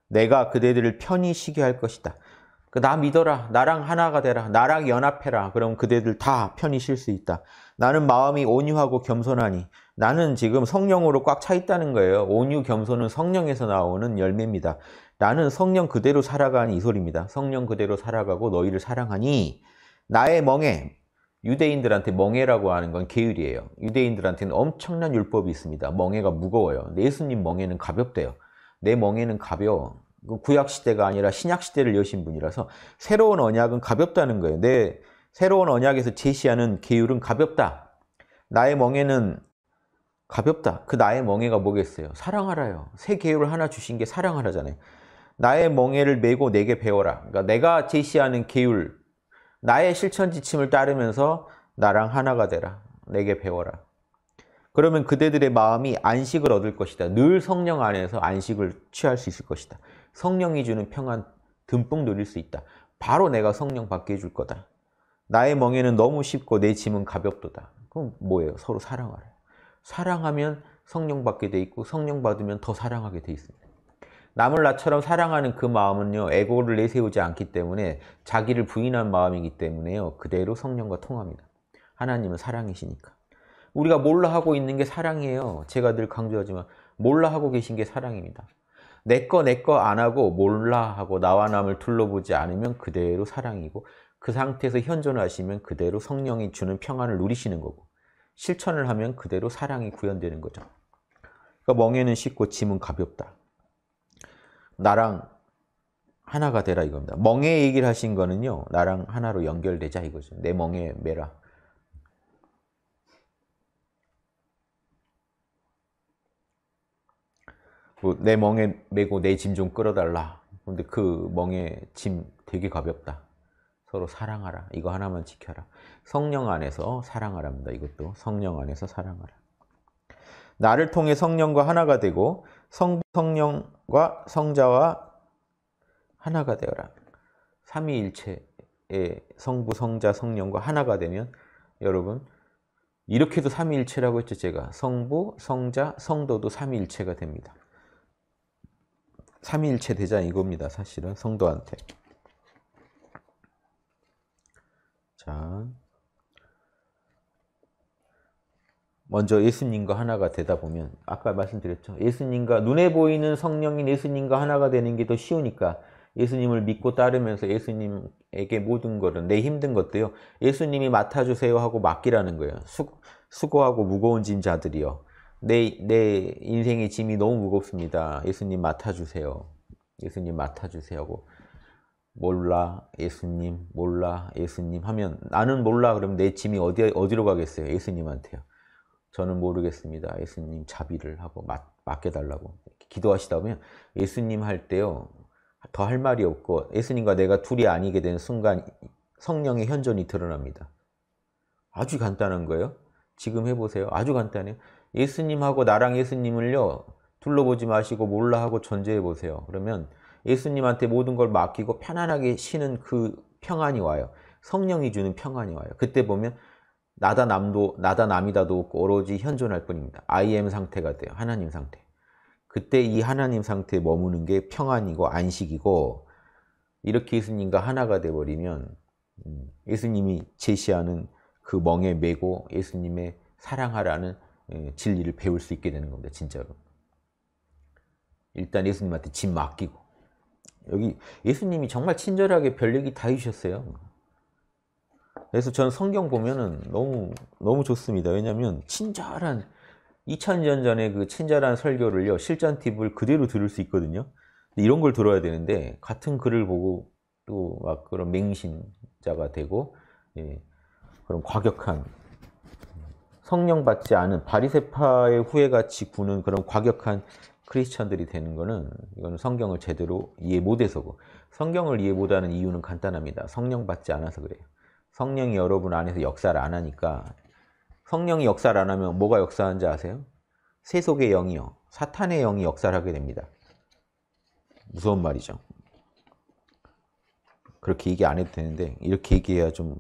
내가 그대들을 편히 쉬게 할 것이다. 나 믿어라. 나랑 하나가 되라. 나랑 연합해라. 그럼 그대들 다 편히 쉴 수 있다. 나는 마음이 온유하고 겸손하니. 나는 지금 성령으로 꽉 차 있다는 거예요. 온유, 겸손은 성령에서 나오는 열매입니다. 나는 성령 그대로 살아가는 이 소리입니다. 성령 그대로 살아가고 너희를 사랑하니 나의 멍에, 유대인들한테 멍에라고 하는 건 계율이에요. 유대인들한테는 엄청난 율법이 있습니다. 멍에가 무거워요. 근데 예수님 멍에는 가볍대요. 내 멍에는 가벼워. 구약시대가 아니라 신약시대를 여신 분이라서 새로운 언약은 가볍다는 거예요. 내 새로운 언약에서 제시하는 계율은 가볍다. 나의 멍에는 가볍다. 그 나의 멍에가 뭐겠어요? 사랑하라요. 새 계율을 하나 주신 게 사랑하라잖아요. 나의 멍에를 메고 내게 배워라. 그러니까 내가 제시하는 계율, 나의 실천 지침을 따르면서 나랑 하나가 되라. 내게 배워라. 그러면 그대들의 마음이 안식을 얻을 것이다. 늘 성령 안에서 안식을 취할 수 있을 것이다. 성령이 주는 평안 듬뿍 누릴 수 있다. 바로 내가 성령 받게 해줄 거다. 나의 멍에는 너무 쉽고 내 짐은 가볍도다. 그럼 뭐예요? 서로 사랑하라. 사랑하면 성령 받게 돼 있고 성령 받으면 더 사랑하게 돼 있습니다. 남을 나처럼 사랑하는 그 마음은요, 에고를 내세우지 않기 때문에, 자기를 부인한 마음이기 때문에요, 그대로 성령과 통합니다. 하나님은 사랑이시니까. 우리가 몰라 하고 있는 게 사랑이에요. 제가 늘 강조하지만 몰라 하고 계신 게 사랑입니다. 내 거 안 하고 몰라 하고 나와 남을 둘러보지 않으면 그대로 사랑이고, 그 상태에서 현존하시면 그대로 성령이 주는 평안을 누리시는 거고, 실천을 하면 그대로 사랑이 구현되는 거죠. 그러니까 멍에는 쉽고 짐은 가볍다. 나랑 하나가 되라 이겁니다. 멍에 얘기를 하신 거는요, 나랑 하나로 연결되자 이거죠. 내 멍에 매라. 뭐, 내 멍에 메고 내 짐 좀 끌어달라. 근데 그 멍에 짐 되게 가볍다. 서로 사랑하라. 이거 하나만 지켜라. 성령 안에서 사랑하랍니다. 이것도 성령 안에서 사랑하라. 나를 통해 성령과 하나가 되고 성부, 성령과 성자와 하나가 되어라. 삼위일체의 성부, 성자, 성령과 하나가 되면, 여러분 이렇게도 삼위일체라고 했죠. 제가 성부, 성자, 성도도 삼위일체가 됩니다. 삼위일체 되자 이겁니다. 사실은 성도한테. 자, 먼저 예수님과 하나가 되다 보면, 아까 말씀드렸죠. 예수님과, 눈에 보이는 성령인 예수님과 하나가 되는 게 더 쉬우니까 예수님을 믿고 따르면서 예수님에게 모든 거를, 내 힘든 것도요, 예수님이 맡아주세요 하고 맡기라는 거예요. 수고하고 무거운 짐 자들이요. 내 인생의 짐이 너무 무겁습니다. 예수님 맡아주세요. 예수님 맡아주세요 하고, 몰라, 예수님, 몰라, 예수님 하면, 나는 몰라 그러면 내 짐이 어디로 가겠어요? 예수님한테요. 저는 모르겠습니다. 예수님 자비를 하고 맡겨달라고 기도하시다 보면, 예수님 할 때요, 더 할 말이 없고 예수님과 내가 둘이 아니게 된 순간 성령의 현존이 드러납니다. 아주 간단한 거예요. 지금 해보세요. 아주 간단해요. 예수님하고 나랑 예수님을요, 둘러보지 마시고 몰라 하고 존재해보세요. 그러면 예수님한테 모든 걸 맡기고 편안하게 쉬는 그 평안이 와요. 성령이 주는 평안이 와요. 그때 보면 나다 남도, 나다 남이다도 없고 오로지 현존할 뿐입니다. I am 상태가 돼요. 하나님 상태. 그때 이 하나님 상태에 머무는 게 평안이고 안식이고, 이렇게 예수님과 하나가 돼버리면 예수님이 제시하는 그 멍에 메고 예수님의 사랑하라는 진리를 배울 수 있게 되는 겁니다. 진짜로. 일단 예수님한테 짐 맡기고. 여기 예수님이 정말 친절하게 별 얘기 다 해주셨어요. 그래서 저는 성경 보면은 너무 좋습니다. 왜냐하면 친절한, 2000년 전에 그 친절한 설교를요, 실전 팁을 그대로 들을 수 있거든요. 이런 걸 들어야 되는데 같은 글을 보고 또 막 그런 맹신자가 되고, 예, 그런 과격한 성령 받지 않은 바리새파의 후예같이 구는 그런 과격한 크리스천들이 되는 거는, 이거는 성경을 제대로 이해 못해서고, 성경을 이해 못하는 이유는 간단합니다. 성령 받지 않아서 그래요. 성령이 여러분 안에서 역사를 안 하니까. 성령이 역사를 안 하면 뭐가 역사하는지 아세요? 세속의 영이요, 사탄의 영이 역사를 하게 됩니다. 무서운 말이죠. 그렇게 얘기 안 해도 되는데 이렇게 얘기해야 좀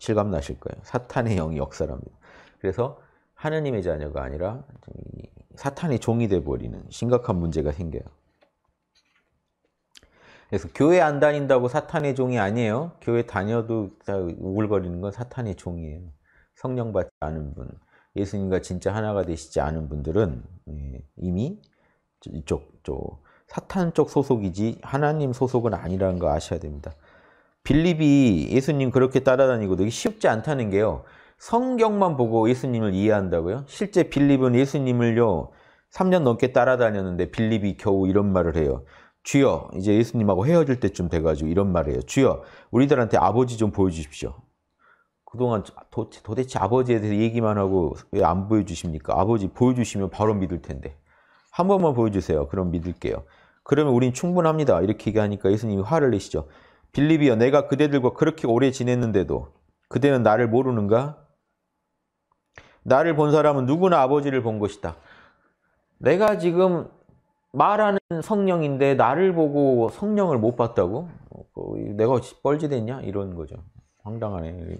실감나실 거예요. 사탄의 영이 역사를 합니다. 그래서 하느님의 자녀가 아니라 사탄의 종이 돼버리는 심각한 문제가 생겨요. 그래서 교회 안 다닌다고 사탄의 종이 아니에요. 교회 다녀도 다 우글거리는 건 사탄의 종이에요. 성령 받지 않은 분, 예수님과 진짜 하나가 되시지 않은 분들은 이미 이쪽 사탄 쪽 소속이지 하나님 소속은 아니라는 거 아셔야 됩니다. 빌립이 예수님 그렇게 따라다니고, 되게 쉽지 않다는 게요, 성경만 보고 예수님을 이해한다고요? 실제 빌립은 예수님을요 3년 넘게 따라다녔는데 빌립이 겨우 이런 말을 해요. 주여, 이제 예수님하고 헤어질 때쯤 돼가지고 이런 말을 해요. 주여, 우리들한테 아버지 좀 보여주십시오. 그동안 도대체 아버지에 대해서 얘기만 하고 왜 안 보여주십니까? 아버지 보여주시면 바로 믿을 텐데. 한 번만 보여주세요. 그럼 믿을게요. 그러면 우린 충분합니다. 이렇게 얘기하니까 예수님이 화를 내시죠. 빌립이여, 내가 그대들과 그렇게 오래 지냈는데도 그대는 나를 모르는가? 나를 본 사람은 누구나 아버지를 본 것이다. 내가 지금 말하는 성령인데 나를 보고 성령을 못 봤다고? 내가 뻘짓했냐? 이런 거죠. 황당하네.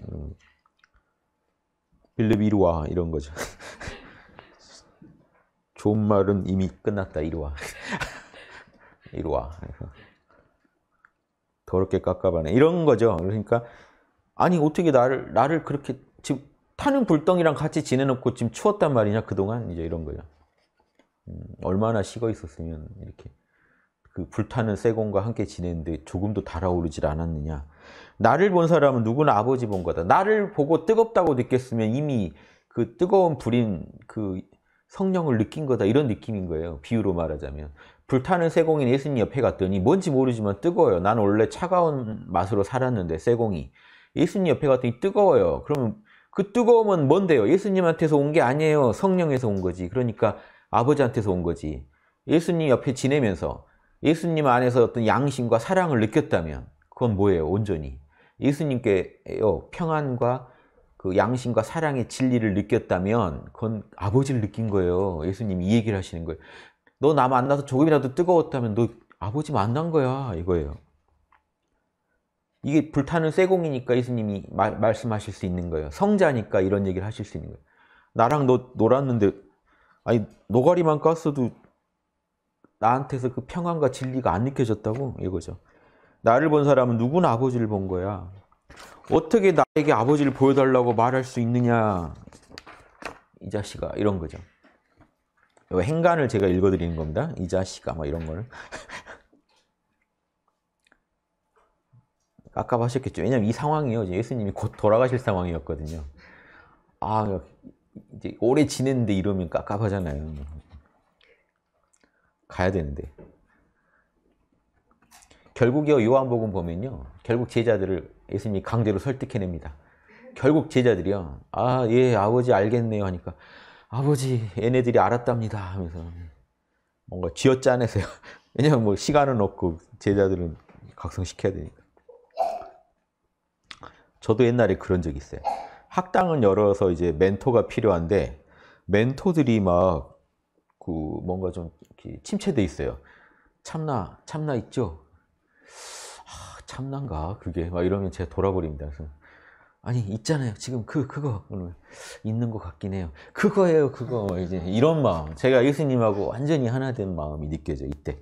빌립이 이리 와, 이런 거죠. 좋은 말은 이미 끝났다. 이리 와. 이리 와. 더럽게 깝깝하네. 이런 거죠. 그러니까 아니 어떻게 나를 그렇게 지금 타는 불덩이랑 같이 지내놓고 지금 추웠단 말이냐 그동안, 이제 이런 거죠. 얼마나 식어 있었으면 이렇게 그 불타는 쇠공과 함께 지내는데 조금도 달아오르질 않았느냐. 나를 본 사람은 누구나 아버지 본 거다. 나를 보고 뜨겁다고 느꼈으면 이미 그 뜨거운 불인 그 성령을 느낀 거다, 이런 느낌인 거예요. 비유로 말하자면 불타는 쇠공인 예수님 옆에 갔더니 뭔지 모르지만 뜨거워요. 난 원래 차가운 맛으로 살았는데 쇠공이 예수님 옆에 갔더니 뜨거워요. 그러면 그 뜨거움은 뭔데요? 예수님한테서 온 게 아니에요. 성령에서 온 거지. 그러니까 아버지한테서 온 거지. 예수님 옆에 지내면서 예수님 안에서 어떤 양심과 사랑을 느꼈다면 그건 뭐예요? 온전히 예수님께 평안과 그 양심과 사랑의 진리를 느꼈다면 그건 아버지를 느낀 거예요. 예수님이 이 얘기를 하시는 거예요. 너 나 만나서 조금이라도 뜨거웠다면 너 아버지 만난 거야, 이거예요. 이게 불타는 쇠공이니까 예수님이 말씀하실 수 있는 거예요. 성자니까 이런 얘기를 하실 수 있는 거예요. 나랑 너 놀았는데, 아니 노가리만 깠어도 나한테서 그 평안과 진리가 안 느껴졌다고, 이거죠. 나를 본 사람은 누구나 아버지를 본 거야. 어떻게 나에게 아버지를 보여달라고 말할 수 있느냐, 이 자식아, 이런 거죠. 행간을 제가 읽어드리는 겁니다. 이 자식아, 막 이런 거를. 깝깝하셨겠죠. 왜냐면 이 상황이요, 예수님이 곧 돌아가실 상황이었거든요. 아, 이제 오래 지냈는데 이러면 깝깝하잖아요. 가야 되는데. 결국이요, 요한복음 보면요, 결국 제자들을 예수님이 강제로 설득해냅니다. 결국 제자들이요, 아, 예, 아버지 알겠네요 하니까, 아버지 얘네들이 알았답니다 하면서 뭔가 쥐어짜내세요. 왜냐면 뭐 시간은 없고 제자들은 각성시켜야 되니까. 저도 옛날에 그런 적이 있어요. 학당을 열어서 이제 멘토가 필요한데 멘토들이 막 그 뭔가 좀 침체돼 있어요. 참나 있죠? 아, 참난가 그게? 막 이러면 제가 돌아버립니다. 그래서 아니 있잖아요 지금 그거 있는 것 같긴 해요. 그거예요 그거. 이제 이런 마음, 제가 예수님하고 완전히 하나 된 마음이 느껴져. 이때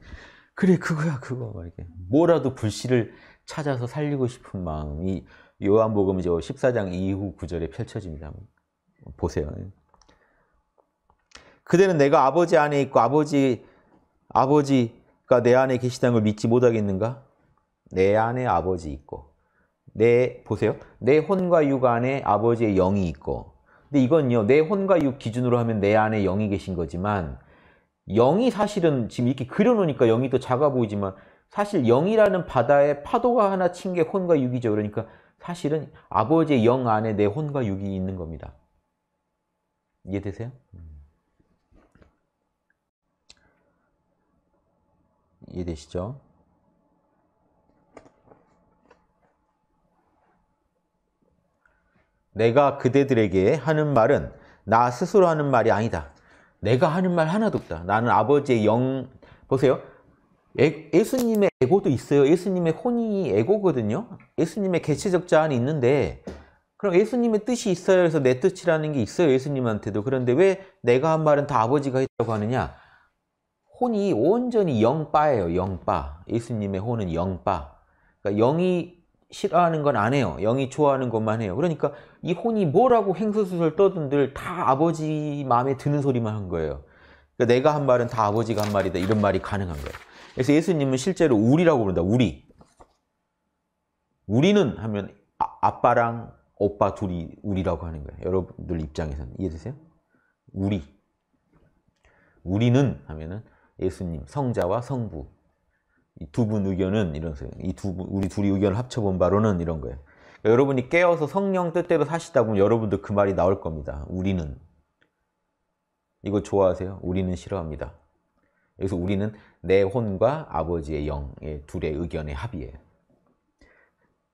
그래 그거야 그거, 막 이렇게 뭐라도 불씨를 찾아서 살리고 싶은 마음이 요한복음 14장 이후 9절에 펼쳐집니다. 보세요. 그대는 내가 아버지 안에 있고 아버지가 내 안에 계시다는 걸 믿지 못하겠는가? 내 안에 아버지 있고, 보세요. 내 혼과 육 안에 아버지의 영이 있고. 근데 이건요, 내 혼과 육 기준으로 하면 내 안에 영이 계신 거지만 영이 사실은 지금 이렇게 그려놓으니까 영이 더 작아 보이지만 사실 영이라는 바다에 파도가 하나 친 게 혼과 육이죠. 그러니까 사실은 아버지의 영 안에 내 혼과 육이 있는 겁니다. 이해되세요? 이해되시죠? 내가 그대들에게 하는 말은 나 스스로 하는 말이 아니다. 내가 하는 말 하나도 없다. 나는 아버지의 영... 보세요. 예수님의 에고도 있어요. 예수님의 혼이 에고거든요. 예수님의 개체적 자아는 있는데 그럼 예수님의 뜻이 있어요. 그래서 내 뜻이라는 게 있어요. 예수님한테도. 그런데 왜 내가 한 말은 다 아버지가 했다고 하느냐. 혼이 온전히 영바예요. 영바. 예수님의 혼은 영바. 그러니까 영이 싫어하는 건 안 해요. 영이 좋아하는 것만 해요. 그러니까 이 혼이 뭐라고 횡설수설 떠든들 다 아버지 마음에 드는 소리만 한 거예요. 그러니까 내가 한 말은 다 아버지가 한 말이다. 이런 말이 가능한 거예요. 그래서 예수님은 실제로 우리라고 부른다. 우리. 우리는 하면 아빠랑 오빠 둘이 우리라고 하는 거예요. 여러분들 입장에서는. 이해되세요? 우리. 우리는 하면은 예수님, 성자와 성부. 이 두 분 의견은 이런 거예요. 우리 둘이 의견을 합쳐본 바로는 이런 거예요. 그러니까 여러분이 깨어서 성령 뜻대로 사시다 보면 여러분도 그 말이 나올 겁니다. 우리는. 이거 좋아하세요? 우리는 싫어합니다. 그래서 우리는 내 혼과 아버지의 영의 둘의 의견의 합의예요.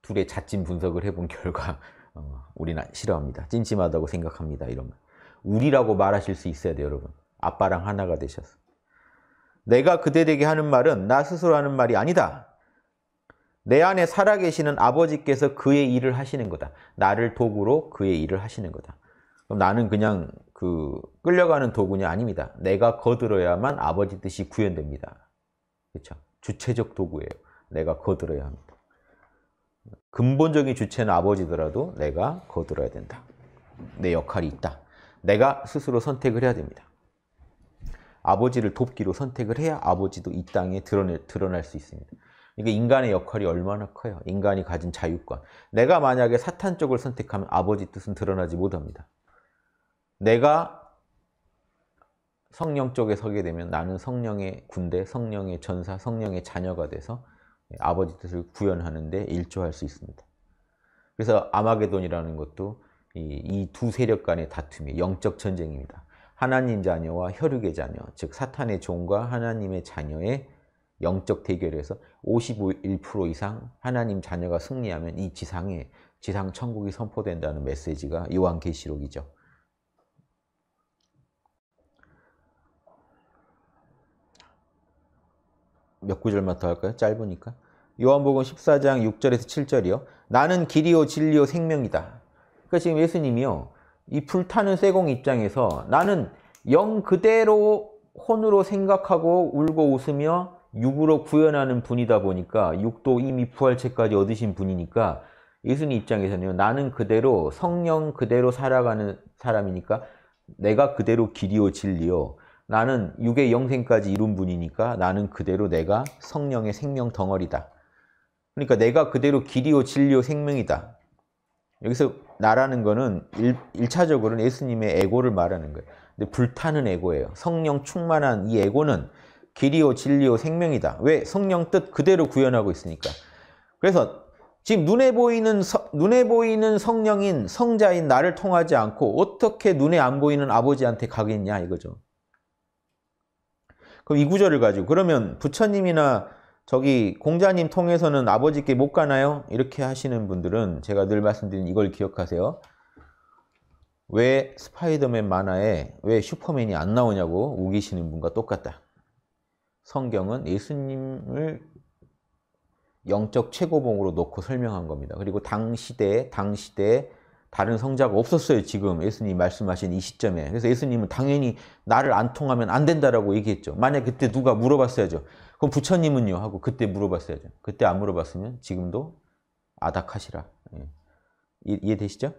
둘의 잣진 분석을 해본 결과 우리는 싫어합니다. 찜찜하다고 생각합니다. 이런 말. 우리라고 말하실 수 있어야 돼요. 여러분. 아빠랑 하나가 되셔서. 내가 그대에게 하는 말은 나 스스로 하는 말이 아니다. 내 안에 살아계시는 아버지께서 그의 일을 하시는 거다. 나를 도구로 그의 일을 하시는 거다. 그럼 나는 그냥 끌려가는 도구냐? 아닙니다. 내가 거들어야만 아버지 뜻이 구현됩니다. 그렇죠? 주체적 도구예요. 내가 거들어야 합니다. 근본적인 주체는 아버지더라도 내가 거들어야 된다. 내 역할이 있다. 내가 스스로 선택을 해야 됩니다. 아버지를 돕기로 선택을 해야 아버지도 이 땅에 드러날 수 있습니다. 그러니까 인간의 역할이 얼마나 커요. 인간이 가진 자유권. 내가 만약에 사탄 쪽을 선택하면 아버지 뜻은 드러나지 못합니다. 내가 성령 쪽에 서게 되면 나는 성령의 군대, 성령의 전사, 성령의 자녀가 돼서 아버지 뜻을 구현하는 데 일조할 수 있습니다. 그래서 아마게돈이라는 것도 이 두 세력 간의 다툼이 영적 전쟁입니다. 하나님 자녀와 혈육의 자녀, 즉 사탄의 종과 하나님의 자녀의 영적 대결에서 51% 이상 하나님 자녀가 승리하면 이 지상 천국이 선포된다는 메시지가 요한계시록이죠. 몇 구절만 더 할까요? 짧으니까. 요한복음 14장 6절에서 7절이요. 나는 길이요 진리요 생명이다. 그러니까 지금 예수님이요. 이 불타는 쇠공 입장에서 나는 영 그대로 혼으로 생각하고 울고 웃으며 육으로 구현하는 분이다 보니까 육도 이미 부활체까지 얻으신 분이니까 예수님 입장에서는요. 나는 그대로 성령 그대로 살아가는 사람이니까 내가 그대로 길이요 진리요. 나는 육의 영생까지 이룬 분이니까 나는 그대로 내가 성령의 생명 덩어리다. 그러니까 내가 그대로 길이요 진리요 생명이다. 여기서 나라는 거는 1차적으로는 예수님의 에고를 말하는 거예요. 근데 불타는 에고예요. 성령 충만한 이 에고는 길이요 진리요 생명이다. 왜? 성령 뜻 그대로 구현하고 있으니까. 그래서 지금 눈에 보이는 성령인 성자인 나를 통하지 않고 어떻게 눈에 안 보이는 아버지한테 가겠냐 이거죠. 그럼 이 구절을 가지고 그러면 부처님이나 저기 공자님 통해서는 아버지께 못 가나요? 이렇게 하시는 분들은 제가 늘 말씀드린 이걸 기억하세요. 왜 스파이더맨 만화에 왜 슈퍼맨이 안 나오냐고 우기시는 분과 똑같다. 성경은 예수님을 영적 최고봉으로 놓고 설명한 겁니다. 그리고 당 시대에 다른 성자가 없었어요. 지금 예수님이 말씀하신 이 시점에. 그래서 예수님은 당연히 나를 안 통하면 안 된다라고 얘기했죠. 만약에 그때 누가 물어봤어야죠. 그럼 부처님은요? 하고 그때 물어봤어야죠. 그때 안 물어봤으면 지금도 아닥하시라. 예. 이해되시죠?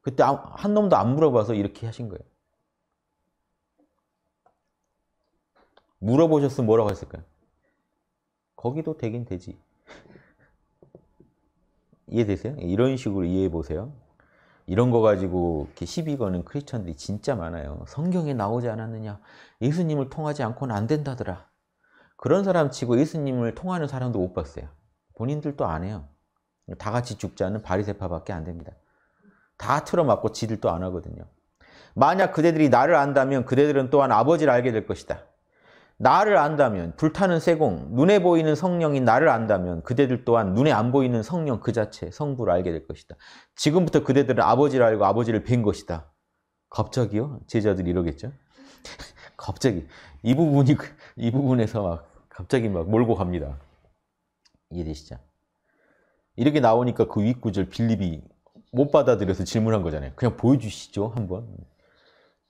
그때 한 놈도 안 물어봐서 이렇게 하신 거예요. 물어보셨으면 뭐라고 했을까요? 거기도 되긴 되지. 이해되세요? 이런 식으로 이해해 보세요. 이런 거 가지고 이렇게 시비 거는 크리스천들이 진짜 많아요. 성경에 나오지 않았느냐, 예수님을 통하지 않고는 안 된다더라. 그런 사람 치고 예수님을 통하는 사람도 못 봤어요. 본인들도 안 해요. 다 같이 죽자는 바리새파밖에 안 됩니다. 다 틀어맞고 지들도 안 하거든요. 만약 그대들이 나를 안다면 그대들은 또한 아버지를 알게 될 것이다. 나를 안다면 불타는 쇠공, 눈에 보이는 성령인 나를 안다면 그대들 또한 눈에 안 보이는 성령 그 자체, 성부를 알게 될 것이다. 지금부터 그대들은 아버지를 알고 아버지를 뵌 것이다. 갑자기요? 제자들이 이러겠죠? 갑자기 이 부분에서 막 갑자기 막 몰고 갑니다. 이해되시죠? 이렇게 나오니까 그 윗구절 빌립이 못 받아들여서 질문한 거잖아요. 그냥 보여주시죠, 한번.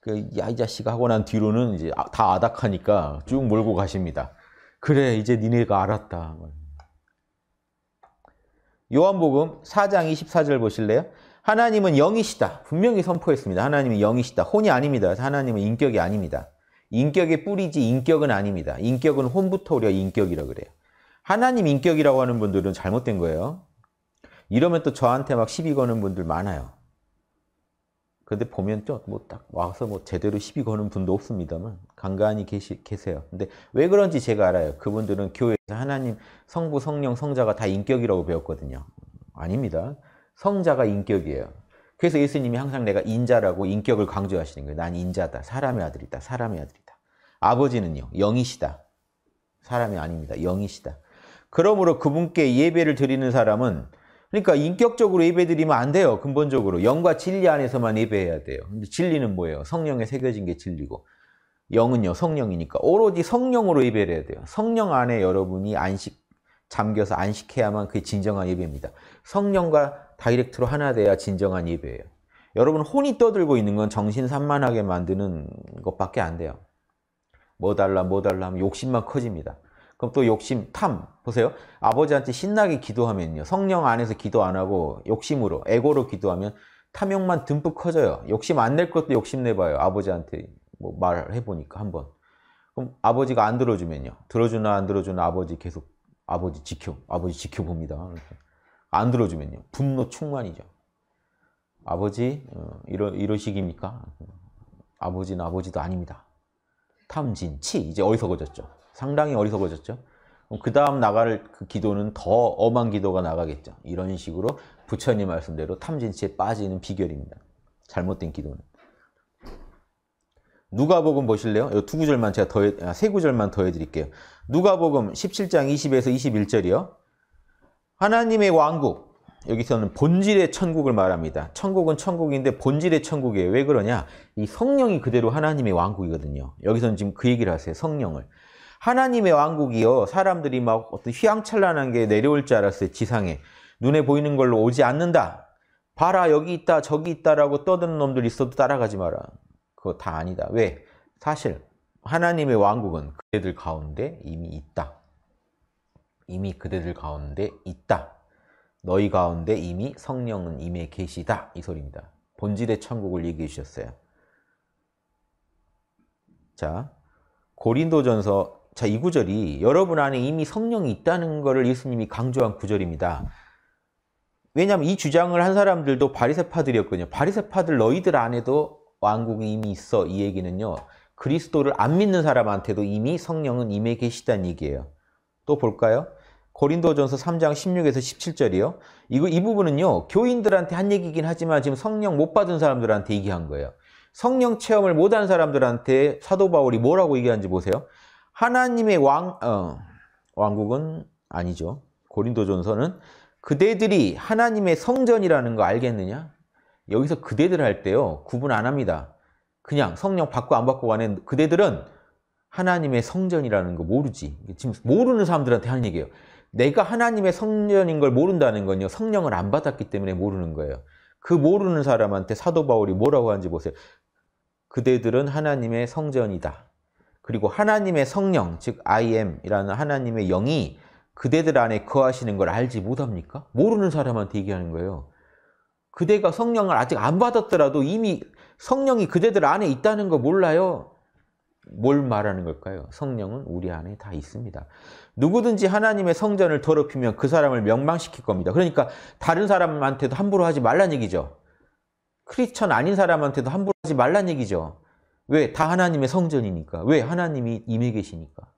그 야, 이 자식아 하고 난 뒤로는 이제 다 아닥하니까 쭉 몰고 가십니다. 그래, 이제 니네가 알았다. 요한복음 4장 24절 보실래요? 하나님은 영이시다. 분명히 선포했습니다. 하나님은 영이시다. 혼이 아닙니다. 하나님은 인격이 아닙니다. 인격의 뿌리지 인격은 아닙니다. 인격은 혼부터 오려 인격이라 그래요. 하나님 인격이라고 하는 분들은 잘못된 거예요. 이러면 또 저한테 막 시비 거는 분들 많아요. 근데 보면 또 뭐 딱 와서 뭐 제대로 시비 거는 분도 없습니다만 간간히 계세요. 근데 왜 그런지 제가 알아요. 그분들은 교회에서 하나님, 성부, 성령, 성자가 다 인격이라고 배웠거든요. 아닙니다. 성자가 인격이에요. 그래서 예수님이 항상 내가 인자라고 인격을 강조하시는 거예요. 난 인자다. 사람의 아들이다. 사람의 아들이다. 아버지는요, 영이시다. 사람이 아닙니다. 영이시다. 그러므로 그분께 예배를 드리는 사람은, 그러니까 인격적으로 예배드리면 안 돼요. 근본적으로 영과 진리 안에서만 예배해야 돼요. 근데 진리는 뭐예요? 성령에 새겨진 게 진리고, 영은요, 성령이니까 오로지 성령으로 예배를 해야 돼요. 성령 안에 여러분이 잠겨서 안식해야만 그게 진정한 예배입니다. 성령과 다이렉트로 하나 돼야 진정한 예배예요. 여러분 혼이 떠들고 있는 건 정신 산만하게 만드는 것밖에 안 돼요. 뭐 달라 하면 욕심만 커집니다. 그럼 또 욕심, 탐, 보세요. 아버지한테 신나게 기도하면요, 성령 안에서 기도 안 하고 욕심으로, 에고로 기도하면 탐욕만 듬뿍 커져요. 욕심 안 낼 것도 욕심내봐요. 아버지한테 뭐 말해보니까 한번. 그럼 아버지가 안 들어주면요, 들어주나 안 들어주나 아버지 계속 아버지 지켜봅니다. 안 들어주면요, 분노 충만이죠. 아버지, 이러식입니까? 아버지는 아버지도 아닙니다. 탐진, 치, 이제 어리석어졌죠. 상당히 어리석어졌죠. 그럼 그 다음 나갈 그 기도는 더 엄한 기도가 나가겠죠. 이런 식으로 부처님 말씀대로 탐진치에 빠지는 비결입니다. 잘못된 기도는. 누가복음 보실래요? 이 두 구절만 제가 세 구절만 더해드릴게요. 누가복음 17장 20에서 21절이요. 하나님의 왕국, 여기서는 본질의 천국을 말합니다. 천국은 천국인데 본질의 천국이에요. 왜 그러냐? 이 성령이 그대로 하나님의 왕국이거든요. 여기서는 지금 그 얘기를 하세요. 성령을. 하나님의 왕국이요, 사람들이 막 어떤 휘황찬란한 게 내려올 줄 알았어요. 지상에. 눈에 보이는 걸로 오지 않는다. 봐라, 여기 있다, 저기 있다라고 떠드는 놈들 있어도 따라가지 마라. 그거 다 아니다. 왜? 사실 하나님의 왕국은 그대들 가운데 이미 있다. 이미 그대들 가운데 있다. 너희 가운데 이미 성령은 임해 계시다. 이 소리입니다. 본질의 천국을 얘기해 주셨어요. 자, 고린도전서, 자, 이 구절이 여러분 안에 이미 성령이 있다는 것을 예수님이 강조한 구절입니다. 왜냐하면 이 주장을 한 사람들도 바리새파들이었거든요. 바리새파들, 너희들 안에도 왕국이 이미 있어. 이 얘기는요, 그리스도를 안 믿는 사람한테도 이미 성령은 임해 계시다는 얘기예요. 또 볼까요? 고린도전서 3장 16에서 17절이요. 이 부분은요, 교인들한테 한 얘기긴 하지만 지금 성령 못 받은 사람들한테 얘기한 거예요. 성령 체험을 못한 사람들한테 사도 바울이 뭐라고 얘기하는지 보세요. 하나님의 왕국은 아니죠. 고린도전서는 그대들이 하나님의 성전이라는 거 알겠느냐? 여기서 그대들 할 때요, 구분 안 합니다. 그냥 성령 받고 안 받고 간에 그대들은 하나님의 성전이라는 거 모르지. 지금 모르는 사람들한테 하는 얘기예요. 내가 하나님의 성전인 걸 모른다는 건요, 성령을 안 받았기 때문에 모르는 거예요. 그 모르는 사람한테 사도 바울이 뭐라고 하는지 보세요. 그대들은 하나님의 성전이다. 그리고 하나님의 성령, 즉 I am이라는 하나님의 영이 그대들 안에 거하시는 걸 알지 못합니까? 모르는 사람한테 얘기하는 거예요. 그대가 성령을 아직 안 받았더라도 이미 성령이 그대들 안에 있다는 거 몰라요. 뭘 말하는 걸까요? 성령은 우리 안에 다 있습니다. 누구든지 하나님의 성전을 더럽히면 그 사람을 멸망시킬 겁니다. 그러니까 다른 사람한테도 함부로 하지 말란 얘기죠. 크리스천 아닌 사람한테도 함부로 하지 말란 얘기죠. 왜? 다 하나님의 성전이니까. 왜? 하나님이 임해 계시니까.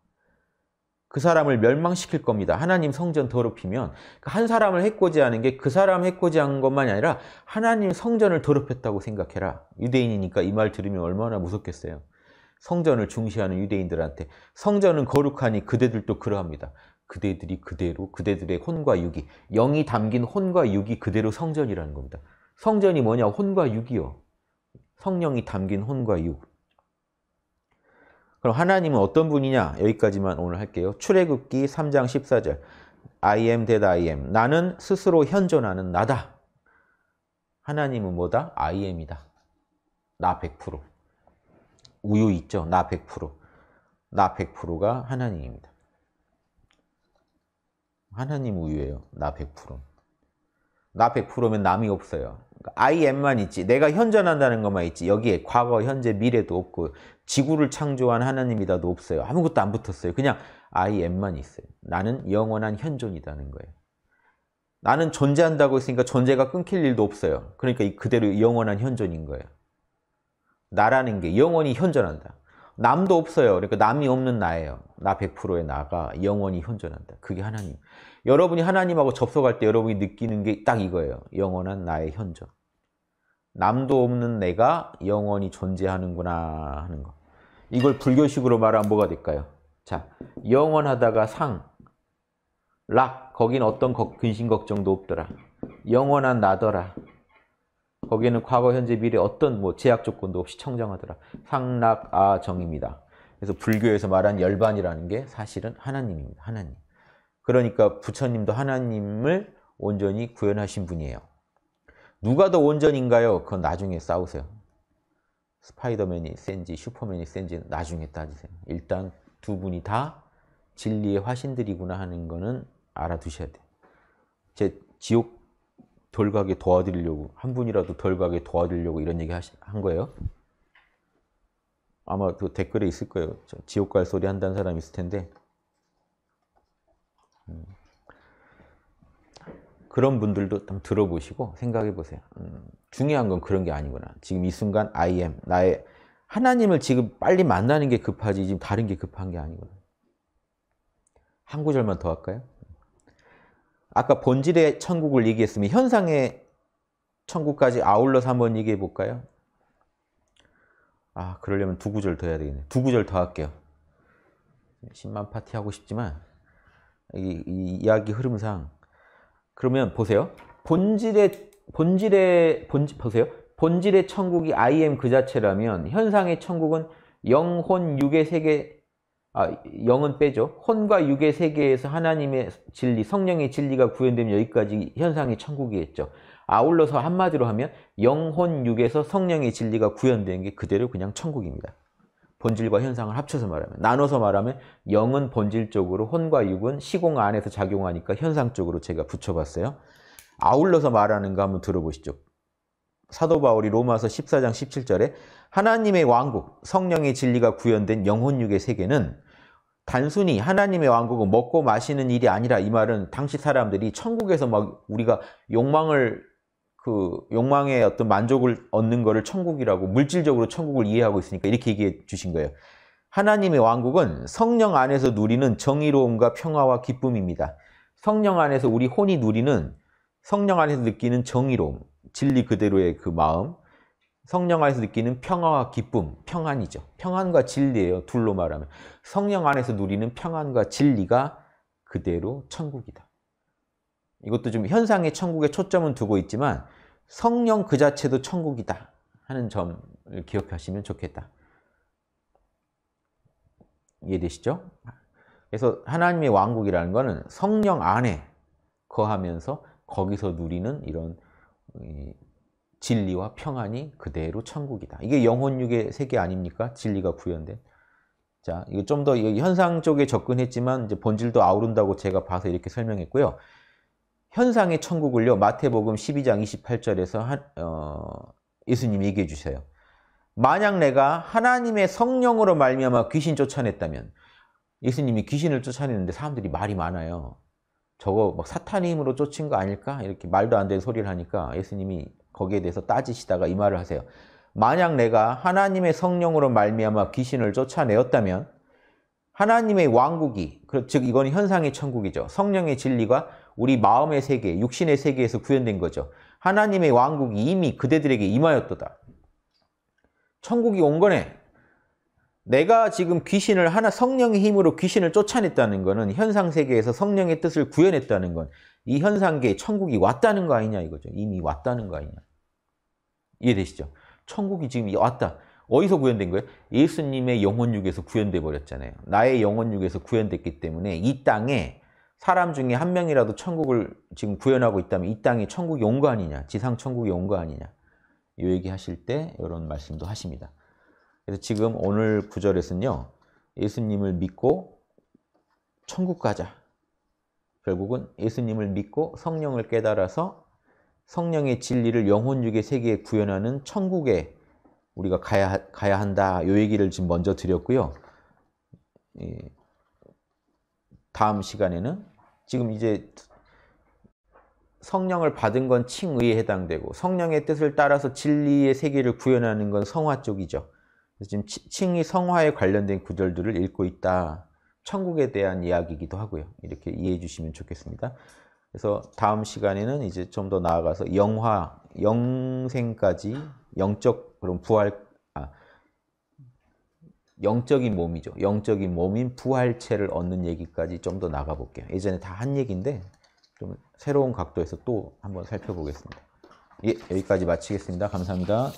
그 사람을 멸망시킬 겁니다. 하나님 성전 더럽히면. 한 사람을 해코지하는 게 그 사람 해코지한 것만이 아니라 하나님 성전을 더럽혔다고 생각해라. 유대인이니까 이 말 들으면 얼마나 무섭겠어요. 성전을 중시하는 유대인들한테 성전은 거룩하니 그대들도 그러합니다. 그대들이 그대로, 그대들의 혼과 육이, 영이 담긴 혼과 육이 그대로 성전이라는 겁니다. 성전이 뭐냐? 혼과 육이요. 성령이 담긴 혼과 육. 그럼 하나님은 어떤 분이냐? 여기까지만 오늘 할게요. 출애굽기 3장 14절. I am that I am. 나는 스스로 현존하는 나다. 하나님은 뭐다? I am이다. 나 100%. 우유 있죠? 나 100%. 나 100%가 하나님입니다. 하나님 우유예요. 나 100%. 나 100%면 남이 없어요. I am만 있지, 내가 현존한다는 것만 있지, 여기에 과거, 현재, 미래도 없고 지구를 창조한 하나님이다도 없어요. 아무것도 안 붙었어요. 그냥 I am만 있어요. 나는 영원한 현존이다는 거예요. 나는 존재한다고 했으니까 존재가 끊길 일도 없어요. 그러니까 그대로 영원한 현존인 거예요. 나라는 게 영원히 현존한다. 남도 없어요. 그러니까 남이 없는 나예요. 나 100%의 나가 영원히 현존한다. 그게 하나님. 여러분이 하나님하고 접속할 때 여러분이 느끼는 게 딱 이거예요. 영원한 나의 현존. 남도 없는 내가 영원히 존재하는구나 하는 거. 이걸 불교식으로 말하면 뭐가 될까요? 자, 영원하다가 상, 락, 거긴 어떤 근심 걱정도 없더라. 영원한 나더라. 거기에는 과거, 현재, 미래 어떤 제약 조건도 없이 청정하더라. 상락아정입니다. 그래서 불교에서 말한 열반이라는 게 사실은 하나님입니다. 하나님. 그러니까 부처님도 하나님을 온전히 구현하신 분이에요. 누가 더 온전인가요? 그건 나중에 싸우세요. 스파이더맨이 센지 슈퍼맨이 센지 나중에 따지세요. 일단 두 분이 다 진리의 화신들이구나 하는 거는 알아두셔야 돼요. 제 지옥 덜 가게 도와드리려고, 한 분이라도 덜 가게 도와드리려고 이런 얘기 한 거예요. 아마 그 댓글에 있을 거예요. 저 지옥 갈 소리 한다는 사람이 있을 텐데. 그런 분들도 좀 들어보시고 생각해 보세요. 중요한 건 그런 게 아니구나. 지금 이 순간 I am, 나의 하나님을 지금 빨리 만나는 게 급하지 지금 다른 게 급한 게 아니구나. 한 구절만 더 할까요? 아까 본질의 천국을 얘기했으면 현상의 천국까지 아울러서 한번 얘기해 볼까요? 아, 그러려면 두 구절 더 해야 되겠네. 두 구절 더 할게요. 10만 파티 하고 싶지만 이 이야기 흐름상. 그러면 보세요. 본질의 보세요. 본질의 천국이 I am 그 자체라면 현상의 천국은 영혼 육의 세계, 영은 빼죠. 혼과 육의 세계에서 하나님의 진리, 성령의 진리가 구현되면 여기까지 현상의 천국이겠죠. 아울러서 한마디로 하면 영혼 육에서 성령의 진리가 구현되는 게 그대로 그냥 천국입니다. 본질과 현상을 합쳐서 말하면, 나눠서 말하면 영은 본질적으로, 혼과 육은 시공 안에서 작용하니까 현상적으로 제가 붙여봤어요. 아울러서 말하는 거 한번 들어보시죠. 사도 바울이 로마서 14장 17절에 하나님의 왕국, 성령의 진리가 구현된 영혼 육의 세계는 단순히 하나님의 왕국은 먹고 마시는 일이 아니라, 이 말은 당시 사람들이 천국에서 막 우리가 욕망의 어떤 만족을 얻는 거를 천국이라고, 물질적으로 천국을 이해하고 있으니까 이렇게 얘기해 주신 거예요. 하나님의 왕국은 성령 안에서 누리는 정의로움과 평화와 기쁨입니다. 성령 안에서 우리 혼이 누리는, 성령 안에서 느끼는 정의로움, 진리 그대로의 그 마음, 성령 안에서 느끼는 평화와 기쁨, 평안이죠. 평안과 진리예요. 둘로 말하면 성령 안에서 누리는 평안과 진리가 그대로 천국이다. 이것도 좀 현상의 천국에 초점은 두고 있지만 성령 그 자체도 천국이다 하는 점을 기억하시면 좋겠다. 이해되시죠? 그래서 하나님의 왕국이라는 거는 성령 안에 거하면서 거기서 누리는 이런 진리와 평안이 그대로 천국이다. 이게 영혼육의 세계 아닙니까? 진리가 구현된. 자, 이거 좀 더 현상 쪽에 접근했지만 이제 본질도 아우른다고 제가 봐서 이렇게 설명했고요. 현상의 천국을요, 마태복음 12장 28절에서 예수님이 얘기해 주세요. 만약 내가 하나님의 성령으로 말미암아 귀신 쫓아냈다면, 예수님이 귀신을 쫓아냈는데 사람들이 말이 많아요. 저거 막 사탄의 힘으로 쫓은 거 아닐까? 이렇게 말도 안 되는 소리를 하니까 예수님이 거기에 대해서 따지시다가 이 말을 하세요. 만약 내가 하나님의 성령으로 말미암아 귀신을 쫓아내었다면 하나님의 왕국이, 즉 이건 현상의 천국이죠. 성령의 진리가 우리 마음의 세계, 육신의 세계에서 구현된 거죠. 하나님의 왕국이 이미 그대들에게 임하였도다. 천국이 온 거네. 내가 지금 귀신을 성령의 힘으로 귀신을 쫓아냈다는 거는 현상 세계에서 성령의 뜻을 구현했다는 건 이 현상계에 천국이 왔다는 거 아니냐 이거죠. 이미 왔다는 거 아니냐. 이해되시죠? 천국이 지금 왔다. 어디서 구현된 거예요? 예수님의 영혼육에서 구현돼 버렸잖아요. 나의 영혼육에서 구현됐기 때문에 이 땅에 사람 중에 한 명이라도 천국을 지금 구현하고 있다면 이 땅에 천국이 온 거 아니냐, 지상 천국이 온 거 아니냐, 이 얘기하실 때 이런 말씀도 하십니다. 그래서 지금 오늘 구절에서는요, 예수님을 믿고 천국 가자. 결국은 예수님을 믿고 성령을 깨달아서 성령의 진리를 영혼육의 세계에 구현하는 천국에 우리가 가야 한다. 이 얘기를 지금 먼저 드렸고요. 다음 시간에는 지금 이제 성령을 받은 건 칭의에 해당되고 성령의 뜻을 따라서 진리의 세계를 구현하는 건 성화 쪽이죠. 그래서 지금 칭의 성화에 관련된 구절들을 읽고 있다. 천국에 대한 이야기이기도 하고요. 이렇게 이해해 주시면 좋겠습니다. 그래서 다음 시간에는 이제 좀 더 나아가서 영화, 영생까지 영적 그런 영적인 몸이죠. 영적인 몸인 부활체를 얻는 얘기까지 좀 더 나가볼게요. 예전에 다 한 얘기인데 좀 새로운 각도에서 또 한번 살펴보겠습니다. 예, 여기까지 마치겠습니다. 감사합니다.